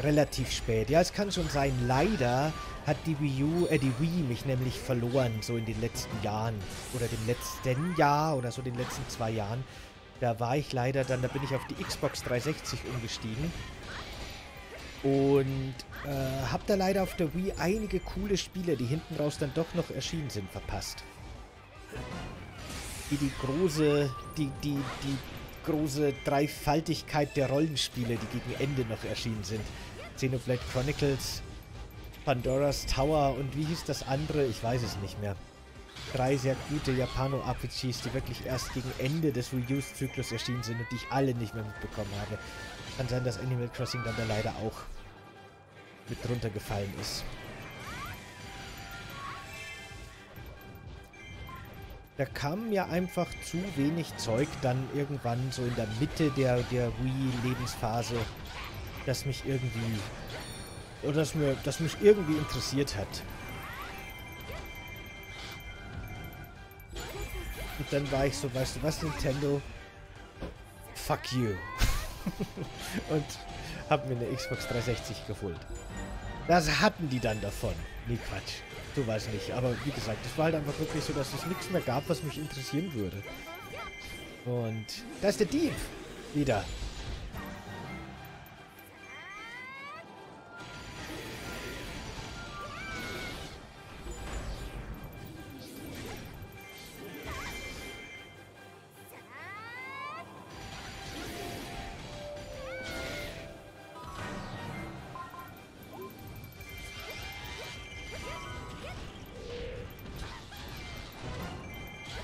Relativ spät. Ja, es kann schon sein. Leider hat die Wii U, äh, die Wii mich nämlich verloren, so in den letzten Jahren. Oder dem letzten Jahr oder so den letzten zwei Jahren. Da war ich leider dann, da bin ich auf die Xbox dreihundertsechzig umgestiegen. Und äh, hab da leider auf der Wii einige coole Spiele, die hinten raus dann doch noch erschienen sind, verpasst. Die, die große, die, die, die große Dreifaltigkeit der Rollenspiele, die gegen Ende noch erschienen sind. Xenoblade Chronicles, Pandora's Tower und wie hieß das andere? Ich weiß es nicht mehr. Drei sehr gute Japano-R P Gs, die wirklich erst gegen Ende des Reuse-Zyklus erschienen sind und die ich alle nicht mehr mitbekommen habe. Kann sein, dass Animal Crossing dann da leider auch mit runtergefallen ist. Da kam ja einfach zu wenig Zeug dann irgendwann so in der Mitte der, der Wii-Lebensphase, dass mich irgendwie... oder dass mir, dass mich irgendwie interessiert hat. Und dann war ich so, weißt du was, Nintendo? Fuck you. Und hab mir eine Xbox dreihundertsechzig geholt. Das hatten die dann davon. Nee, Quatsch. Du weißt nicht. Aber wie gesagt, das war halt einfach wirklich so, dass es nichts mehr gab, was mich interessieren würde. Und da ist der Dieb wieder.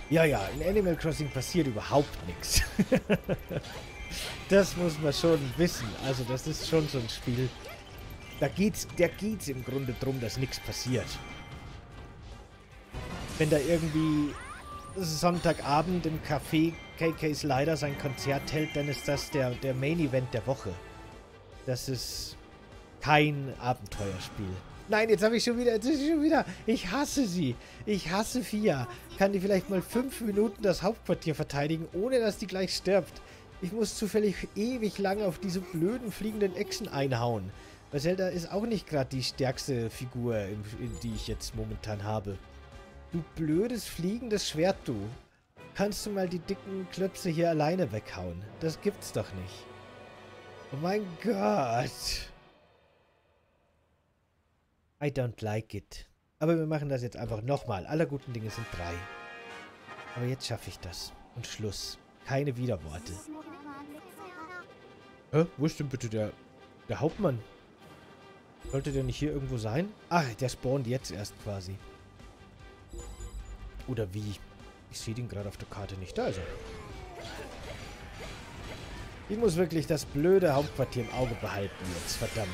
Ja, ja, in Animal Crossing passiert überhaupt nichts. Das muss man schon wissen. Also das ist schon so ein Spiel. Da geht's, da geht's im Grunde drum, dass nichts passiert. Wenn da irgendwie Sonntagabend im Café K K Slider sein Konzert hält, dann ist das der, der Main Event der Woche. Das ist kein Abenteuerspiel. Nein, jetzt habe ich schon wieder, jetzt ist schon wieder, ich hasse sie. Ich hasse Fia. Kann die vielleicht mal fünf Minuten das Hauptquartier verteidigen, ohne dass die gleich stirbt? Ich muss zufällig ewig lange auf diese blöden fliegenden Echsen einhauen. Weil Zelda ist auch nicht gerade die stärkste Figur, in, in die ich jetzt momentan habe. Du blödes fliegendes Schwert, du. Kannst du mal die dicken Klöpse hier alleine weghauen? Das gibt's doch nicht. Oh mein Gott. I don't like it. Aber wir machen das jetzt einfach nochmal. Aller guten Dinge sind drei. Aber jetzt schaffe ich das. Und Schluss. Keine Widerworte. Hä? Wo ist denn bitte der, der Hauptmann? Sollte der nicht hier irgendwo sein? Ach, der spawnt jetzt erst quasi. Oder wie? Ich sehe den gerade auf der Karte nicht. Da ist er. Ich muss wirklich das blöde Hauptquartier im Auge behalten jetzt. Verdammt.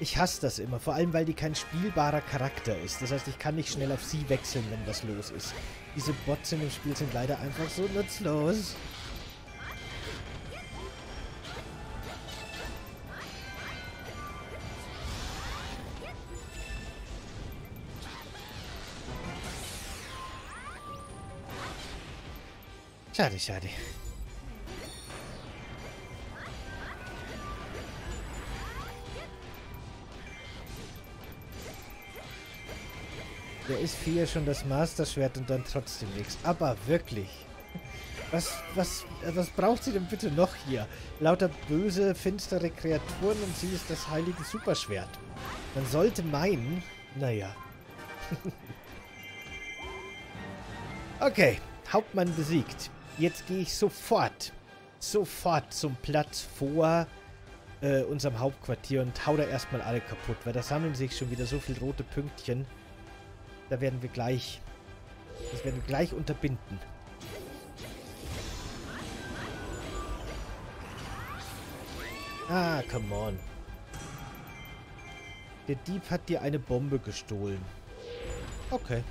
Ich hasse das immer, vor allem, weil die kein spielbarer Charakter ist. Das heißt, ich kann nicht schnell auf sie wechseln, wenn was los ist. Diese Bots in dem Spiel sind leider einfach so nutzlos. Schade, schade. Da ist Fia schon das Masterschwert und dann trotzdem nichts. Aber wirklich. Was, was, was braucht sie denn bitte noch hier? Lauter böse, finstere Kreaturen und sie ist das heilige Superschwert. Man sollte meinen... Naja. Okay. Hauptmann besiegt. Jetzt gehe ich sofort, sofort zum Platz vor... Äh, unserem Hauptquartier und hau da erstmal alle kaputt. Weil da sammeln sich schon wieder so viele rote Pünktchen... Da werden wir gleich... Das werden wir gleich unterbinden. Ah, come on. Der Dieb hat dir eine Bombe gestohlen. Okay.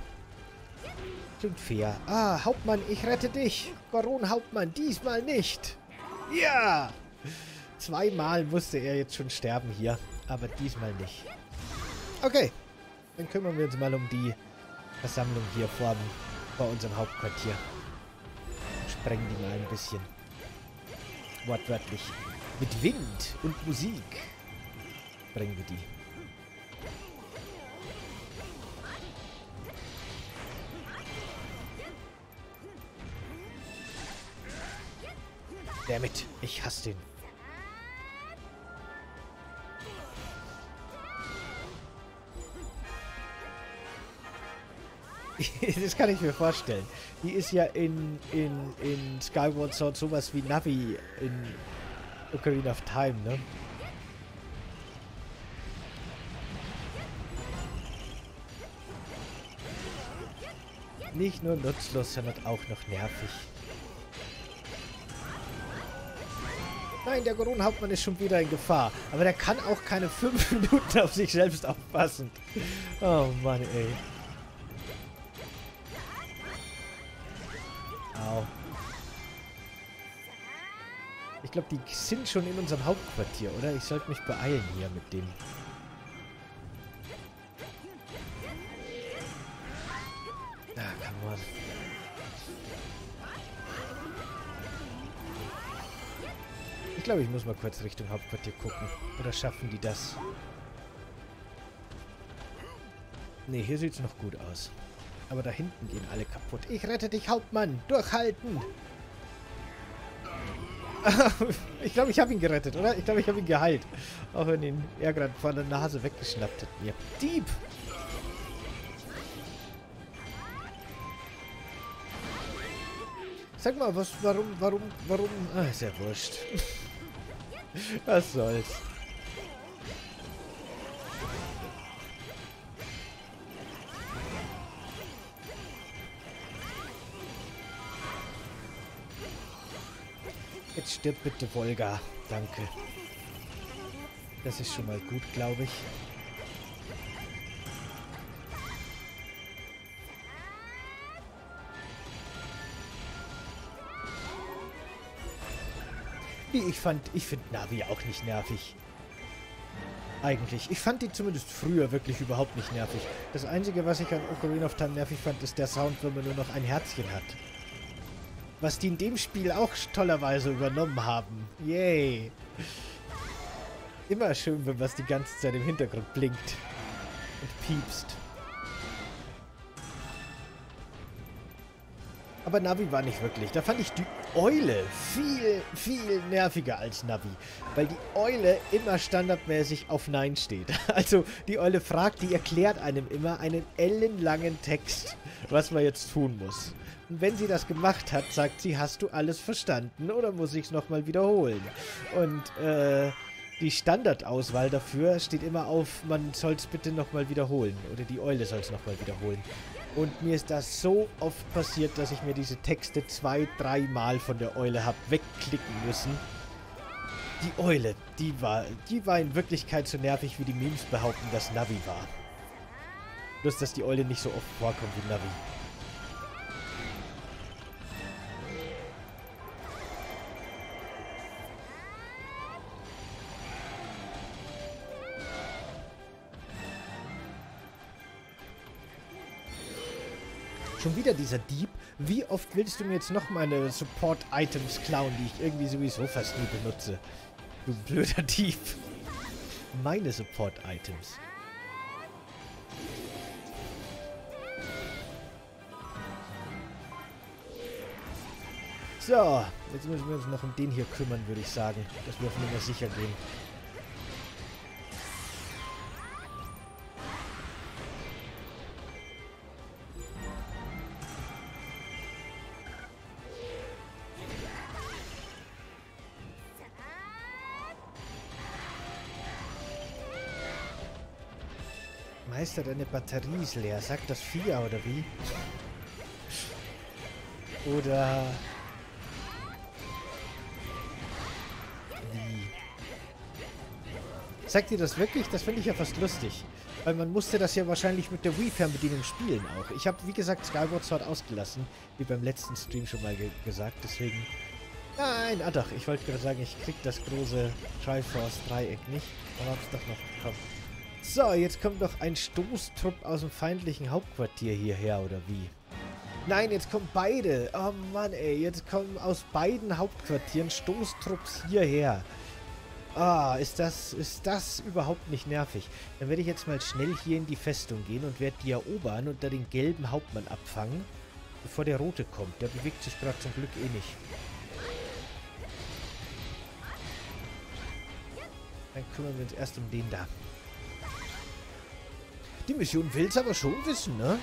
Klingt fair. Ah, Hauptmann, ich rette dich. Baron Hauptmann, diesmal nicht. Ja! Zweimal musste er jetzt schon sterben hier. Aber diesmal nicht. Okay. Dann kümmern wir uns mal um die... Versammlung hier vor, vor unserem Hauptquartier. Sprengen die mal ein bisschen. Wortwörtlich. Mit Wind und Musik sprengen wir die. Damit, ich hasse den. Das kann ich mir vorstellen. Die ist ja in, in, in Skyward Sword sowas wie Navi in Ocarina of Time, ne? Nicht nur nutzlos, sondern auch noch nervig. Nein, der Goron-Hauptmann ist schon wieder in Gefahr. Aber der kann auch keine fünf Minuten auf sich selbst aufpassen. Oh Mann, ey. Au. Ich glaube, die sind schon in unserem Hauptquartier, oder? Ich sollte mich beeilen hier mit dem. Ah, come on. Ich glaube, ich muss mal kurz Richtung Hauptquartier gucken. Oder schaffen die das? Ne, hier sieht es noch gut aus. Aber da hinten gehen alle kaputt. Ich rette dich, Hauptmann! Durchhalten! Ich glaube, ich habe ihn gerettet, oder? Ich glaube, ich habe ihn geheilt. Auch wenn ihn er gerade vor der Nase weggeschnappt hat. Mir. Dieb! Sag mal, was, warum, warum, warum... Ah, ist ja wurscht. Was soll's. Jetzt stirb bitte, Volga. Danke. Das ist schon mal gut, glaube ich. Ich fand, ich finde Navi auch nicht nervig. Eigentlich. Ich fand die zumindest früher wirklich überhaupt nicht nervig. Das Einzige, was ich an Ocarina of Time nervig fand, ist der Sound, wenn man nur noch ein Herzchen hat. Was die in dem Spiel auch tollerweise übernommen haben. Yay. Immer schön, wenn was die ganze Zeit im Hintergrund blinkt. Und piepst. Aber Navi war nicht wirklich. Da fand ich die Eule viel, viel nerviger als Navi. Weil die Eule immer standardmäßig auf Nein steht. Also die Eule fragt, die erklärt einem immer einen ellenlangen Text, was man jetzt tun muss. Und wenn sie das gemacht hat, sagt sie, hast du alles verstanden oder muss ich es nochmal wiederholen? Und äh, die Standardauswahl dafür steht immer auf, man soll es bitte nochmal wiederholen. Oder die Eule soll es nochmal wiederholen. Und mir ist das so oft passiert, dass ich mir diese Texte zwei, dreimal von der Eule habe wegklicken müssen. Die Eule, die war, die war in Wirklichkeit so nervig, wie die Memes behaupten, dass Navi war. Bloß, dass die Eule nicht so oft vorkommt wie Navi. Schon wieder dieser Dieb. Wie oft willst du mir jetzt noch meine Support-Items klauen, die ich irgendwie sowieso fast nie benutze? Du blöder Dieb. Meine Support-Items. So, jetzt müssen wir uns noch um den hier kümmern, würde ich sagen. Dass wir auf Nummer sicher gehen. Meister, deine Batterie ist leer. Sagt das Vier oder wie? Oder... Wie? Sagt ihr das wirklich? Das finde ich ja fast lustig. Weil man musste das ja wahrscheinlich mit der Wii-Fernbedienung spielen auch. Ich habe, wie gesagt, Skyward Sword ausgelassen. Wie beim letzten Stream schon mal ge gesagt. Deswegen... Nein! Ah doch, ich wollte gerade sagen, ich krieg das große Triforce-Dreieck nicht. Aber hab's doch noch bekommen. So, jetzt kommt noch ein Stoßtrupp aus dem feindlichen Hauptquartier hierher, oder wie? Nein, jetzt kommen beide. Oh Mann, ey. Jetzt kommen aus beiden Hauptquartieren Stoßtrupps hierher. Ah, ist das, ist das überhaupt nicht nervig. Dann werde ich jetzt mal schnell hier in die Festung gehen und werde die erobern und da den gelben Hauptmann abfangen, bevor der rote kommt. Der bewegt sich gerade zum Glück eh nicht. Dann kümmern wir uns erst um den da. Die Mission will's aber schon wissen, ne?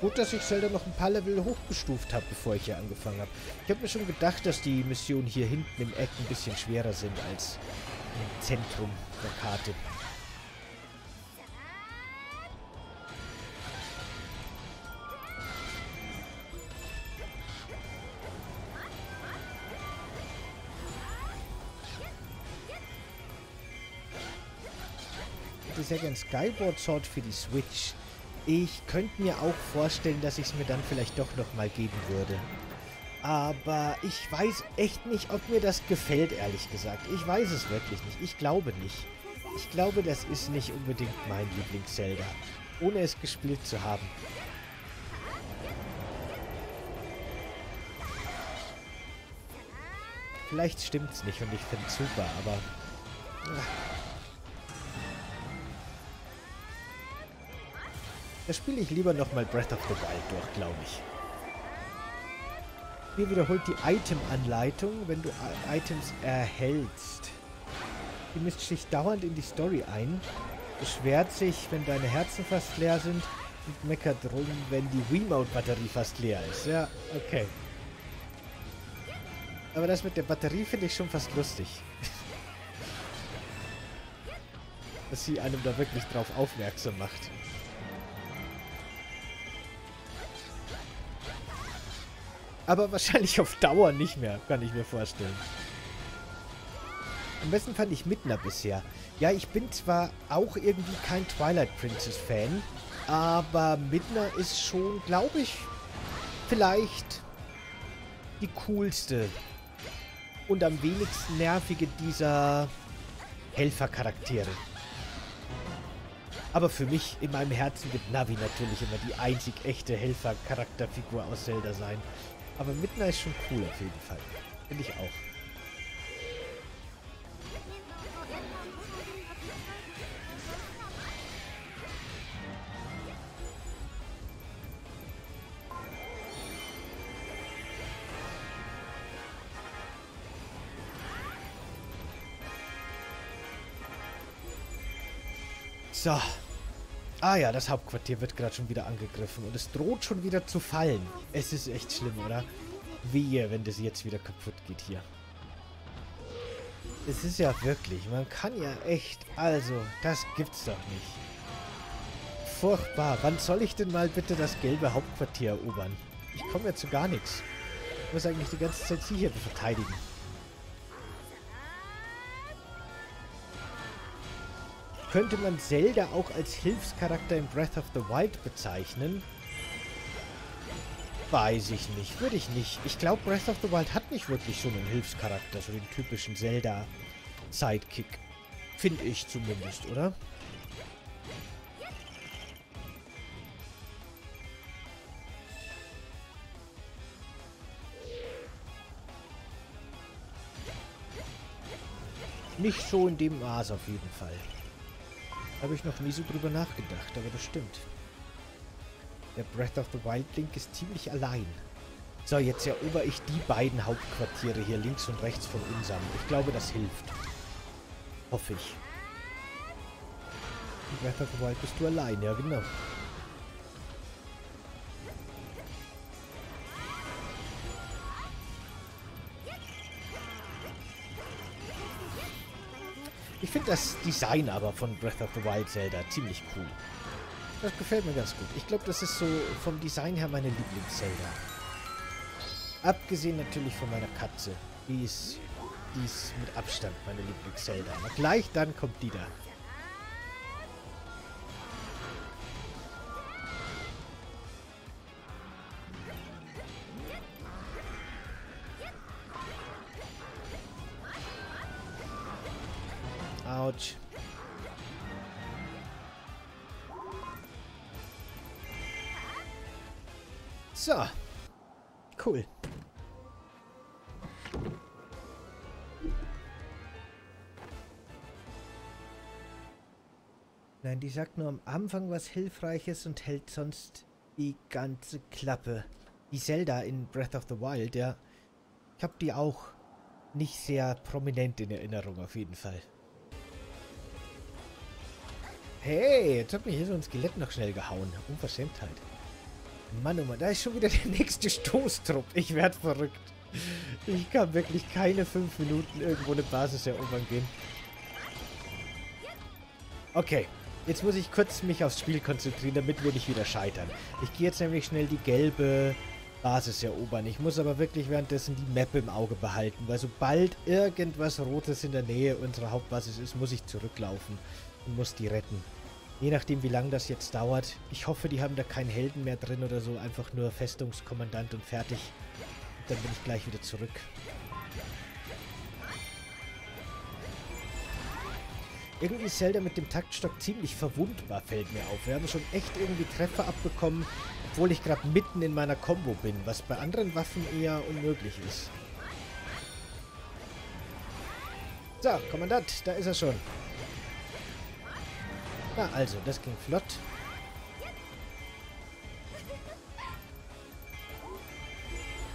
Gut, dass ich Zelda noch ein paar Level hochgestuft habe, bevor ich hier angefangen habe. Ich habe mir schon gedacht, dass die Missionen hier hinten im Eck ein bisschen schwerer sind als im Zentrum der Karte. Das ist ja ein Skyward Sword für die Switch. Ich könnte mir auch vorstellen, dass ich es mir dann vielleicht doch nochmal geben würde. Aber ich weiß echt nicht, ob mir das gefällt, ehrlich gesagt. Ich weiß es wirklich nicht. Ich glaube nicht. Ich glaube, das ist nicht unbedingt mein Lieblings-Zelda, ohne es gespielt zu haben. Vielleicht stimmt's nicht und ich finde es super, aber... Da spiele ich lieber nochmal Breath of the Wild durch, glaube ich. Hier wiederholt die Item-Anleitung, wenn du Items erhältst. Die mischt sich dauernd in die Story ein, beschwert sich, wenn deine Herzen fast leer sind und meckert drum, wenn die Wiimote-Batterie fast leer ist. Ja, okay. Aber das mit der Batterie finde ich schon fast lustig. Dass sie einem da wirklich drauf aufmerksam macht. Aber wahrscheinlich auf Dauer nicht mehr, kann ich mir vorstellen. Am besten fand ich Midna bisher. Ja, ich bin zwar auch irgendwie kein Twilight Princess Fan, aber Midna ist schon, glaube ich, vielleicht die coolste und am wenigsten nervige dieser Helfercharaktere. Aber für mich, in meinem Herzen, wird Navi natürlich immer die einzig echte Helfercharakterfigur aus Zelda sein. Aber Midna ist schon cool auf jeden Fall. Finde ich auch. So. Ah ja, das Hauptquartier wird gerade schon wieder angegriffen und es droht schon wieder zu fallen. Es ist echt schlimm, oder? Wehe, wenn das jetzt wieder kaputt geht hier. Es ist ja wirklich, man kann ja echt, also, das gibt's doch nicht. Furchtbar, wann soll ich denn mal bitte das gelbe Hauptquartier erobern? Ich komme ja zu gar nichts. Ich muss eigentlich die ganze Zeit sie hier verteidigen. Könnte man Zelda auch als Hilfscharakter in Breath of the Wild bezeichnen? Weiß ich nicht. Würde ich nicht. Ich glaube, Breath of the Wild hat nicht wirklich so einen Hilfscharakter, so den typischen Zelda-Sidekick. Finde ich zumindest, oder? Nicht so in dem Maß auf jeden Fall. Habe ich noch nie so drüber nachgedacht, aber das stimmt. Der Breath of the Wild Link ist ziemlich allein. So, jetzt erober ich die beiden Hauptquartiere hier links und rechts von unserem. Ich glaube, das hilft. Hoffe ich. In Breath of the Wild bist du allein, ja genau. Ich finde das Design aber von Breath of the Wild Zelda ziemlich cool. Das gefällt mir ganz gut. Ich glaube, das ist so vom Design her meine Lieblings-Zelda. Abgesehen natürlich von meiner Katze. Die ist, die ist mit Abstand meine Lieblings-Zelda. Aber gleich dann kommt die da. Autsch. So. Cool. Nein, die sagt nur am Anfang was Hilfreiches und hält sonst die ganze Klappe. Die Zelda in Breath of the Wild, ja. Ich hab die auch. nicht sehr prominent in Erinnerung, auf jeden Fall. Hey, jetzt hat mich hier so ein Skelett noch schnell gehauen. Unverschämtheit. Mann, oh Mann, da ist schon wieder der nächste Stoßtrupp. Ich werde verrückt. Ich kann wirklich keine fünf Minuten irgendwo eine Basis erobern gehen. Okay, jetzt muss ich kurz mich aufs Spiel konzentrieren, damit wir nicht wieder scheitern. Ich gehe jetzt nämlich schnell die gelbe Basis erobern. Ich muss aber wirklich währenddessen die Map im Auge behalten, weil sobald irgendwas Rotes in der Nähe unserer Hauptbasis ist, muss ich zurücklaufen und muss die retten. Je nachdem, wie lange das jetzt dauert. Ich hoffe, die haben da keinen Helden mehr drin oder so. Einfach nur Festungskommandant und fertig. Und dann bin ich gleich wieder zurück. Irgendwie ist Zelda mit dem Taktstock ziemlich verwundbar, fällt mir auf. Wir haben schon echt irgendwie Treffer abbekommen, obwohl ich gerade mitten in meiner Combo bin, was bei anderen Waffen eher unmöglich ist. So, Kommandant, da ist er schon. Na also, das ging flott.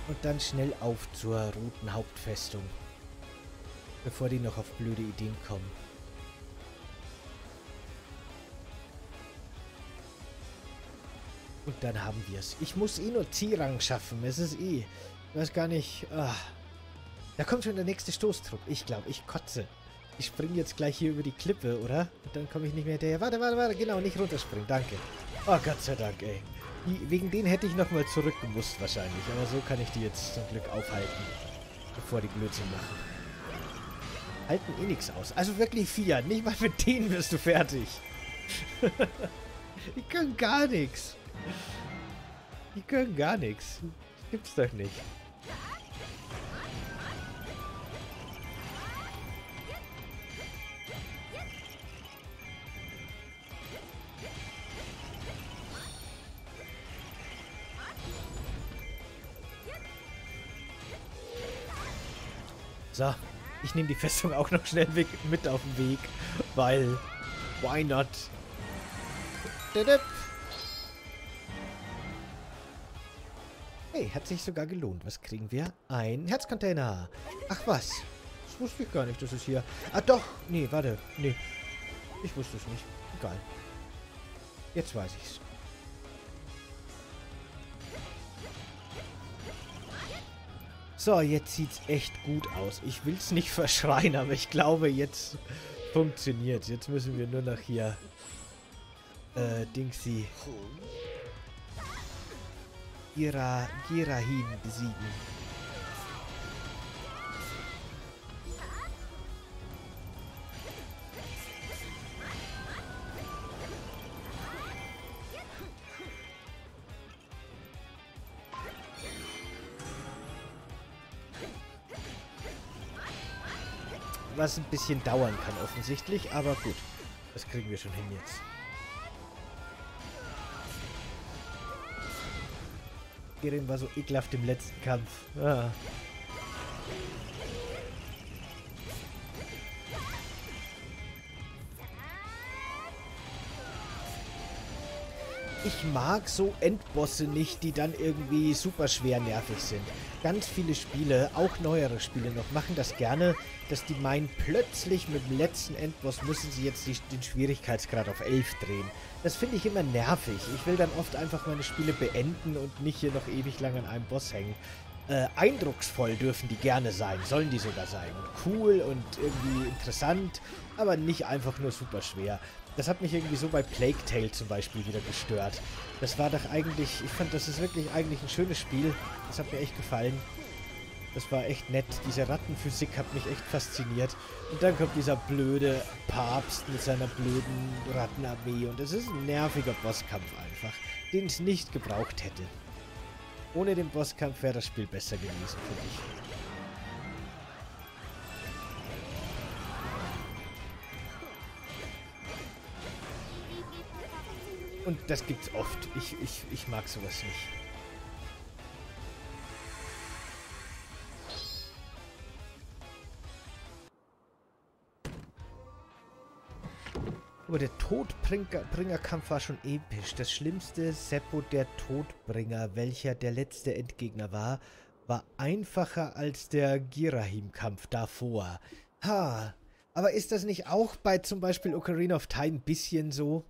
Und dann schnell auf zur roten Hauptfestung. Bevor die noch auf blöde Ideen kommen. Und dann haben wir es. Ich muss eh nur C-Rang schaffen. Es ist eh. Ich weiß gar nicht. Ah. Da kommt schon der nächste Stoßtrupp. Ich glaube, ich kotze. Ich springe jetzt gleich hier über die Klippe, oder? Und dann komme ich nicht mehr hinterher. Warte, warte, warte. Genau, nicht runterspringen. Danke. Oh, Gott sei Dank, ey. Die, wegen denen hätte ich nochmal zurückgemusst wahrscheinlich. Aber so kann ich die jetzt zum Glück aufhalten. Bevor die Blödsinn machen. Halten eh nichts aus. Also wirklich, Fiat. Nicht mal mit denen wirst du fertig. Die können gar nichts. Die können gar nichts. Gibt's doch nicht. So, ich nehme die Festung auch noch schnell weg, mit auf den Weg, weil, why not? Hey, hat sich sogar gelohnt. Was kriegen wir? Ein Herzcontainer. Ach was, das wusste ich gar nicht, dass es hier... Ah doch, nee, warte, nee. Ich wusste es nicht, egal. Jetzt weiß ich's. So, jetzt sieht's echt gut aus. Ich will's nicht verschreien, aber ich glaube, jetzt funktioniert's. Jetzt müssen wir nur noch hier... Äh, Dingsy... Gira... Girahin besiegen. Was ein bisschen dauern kann offensichtlich, aber gut. Das kriegen wir schon hin jetzt. Gerin war so ekelhaft im letzten Kampf. Ah. Ich mag so Endbosse nicht, die dann irgendwie super schwer nervig sind. Ganz viele Spiele, auch neuere Spiele noch, machen das gerne, dass die meinen, plötzlich mit dem letzten Endboss müssen sie jetzt die, den Schwierigkeitsgrad auf elf drehen. Das finde ich immer nervig. Ich will dann oft einfach meine Spiele beenden und nicht hier noch ewig lang an einem Boss hängen. Äh, eindrucksvoll dürfen die gerne sein, sollen die sogar sein. Und cool und irgendwie interessant, aber nicht einfach nur super schwer. Das hat mich irgendwie so bei Plague Tale zum Beispiel wieder gestört. Das war doch eigentlich... Ich fand, das ist wirklich eigentlich ein schönes Spiel. Das hat mir echt gefallen. Das war echt nett. Diese Rattenphysik hat mich echt fasziniert. Und dann kommt dieser blöde Papst mit seiner blöden Rattenarmee. Und es ist ein nerviger Bosskampf einfach, den es nicht gebraucht hätte. Ohne den Bosskampf wäre das Spiel besser gewesen, finde ich. Und das gibt's oft. Ich, ich, ich mag sowas nicht. Aber der Todbringerkampf war schon episch. Das schlimmste Seppo der Todbringer, welcher der letzte Endgegner war, war einfacher als der Girahim-Kampf davor. Ha, aber ist das nicht auch bei zum Beispiel Ocarina of Time ein bisschen so?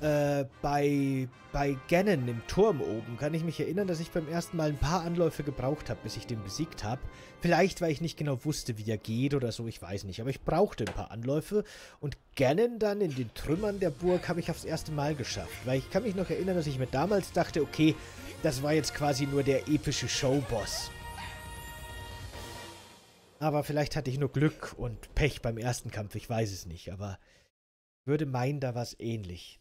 Äh, bei, bei Ganon im Turm oben kann ich mich erinnern, dass ich beim ersten Mal ein paar Anläufe gebraucht habe, bis ich den besiegt habe. Vielleicht, weil ich nicht genau wusste, wie er geht oder so, ich weiß nicht. Aber ich brauchte ein paar Anläufe und Ganon dann in den Trümmern der Burg habe ich aufs erste Mal geschafft. Weil ich kann mich noch erinnern, dass ich mir damals dachte, okay, das war jetzt quasi nur der epische Showboss. Aber vielleicht hatte ich nur Glück und Pech beim ersten Kampf, ich weiß es nicht. Aber würde meinen, da war es ähnlich.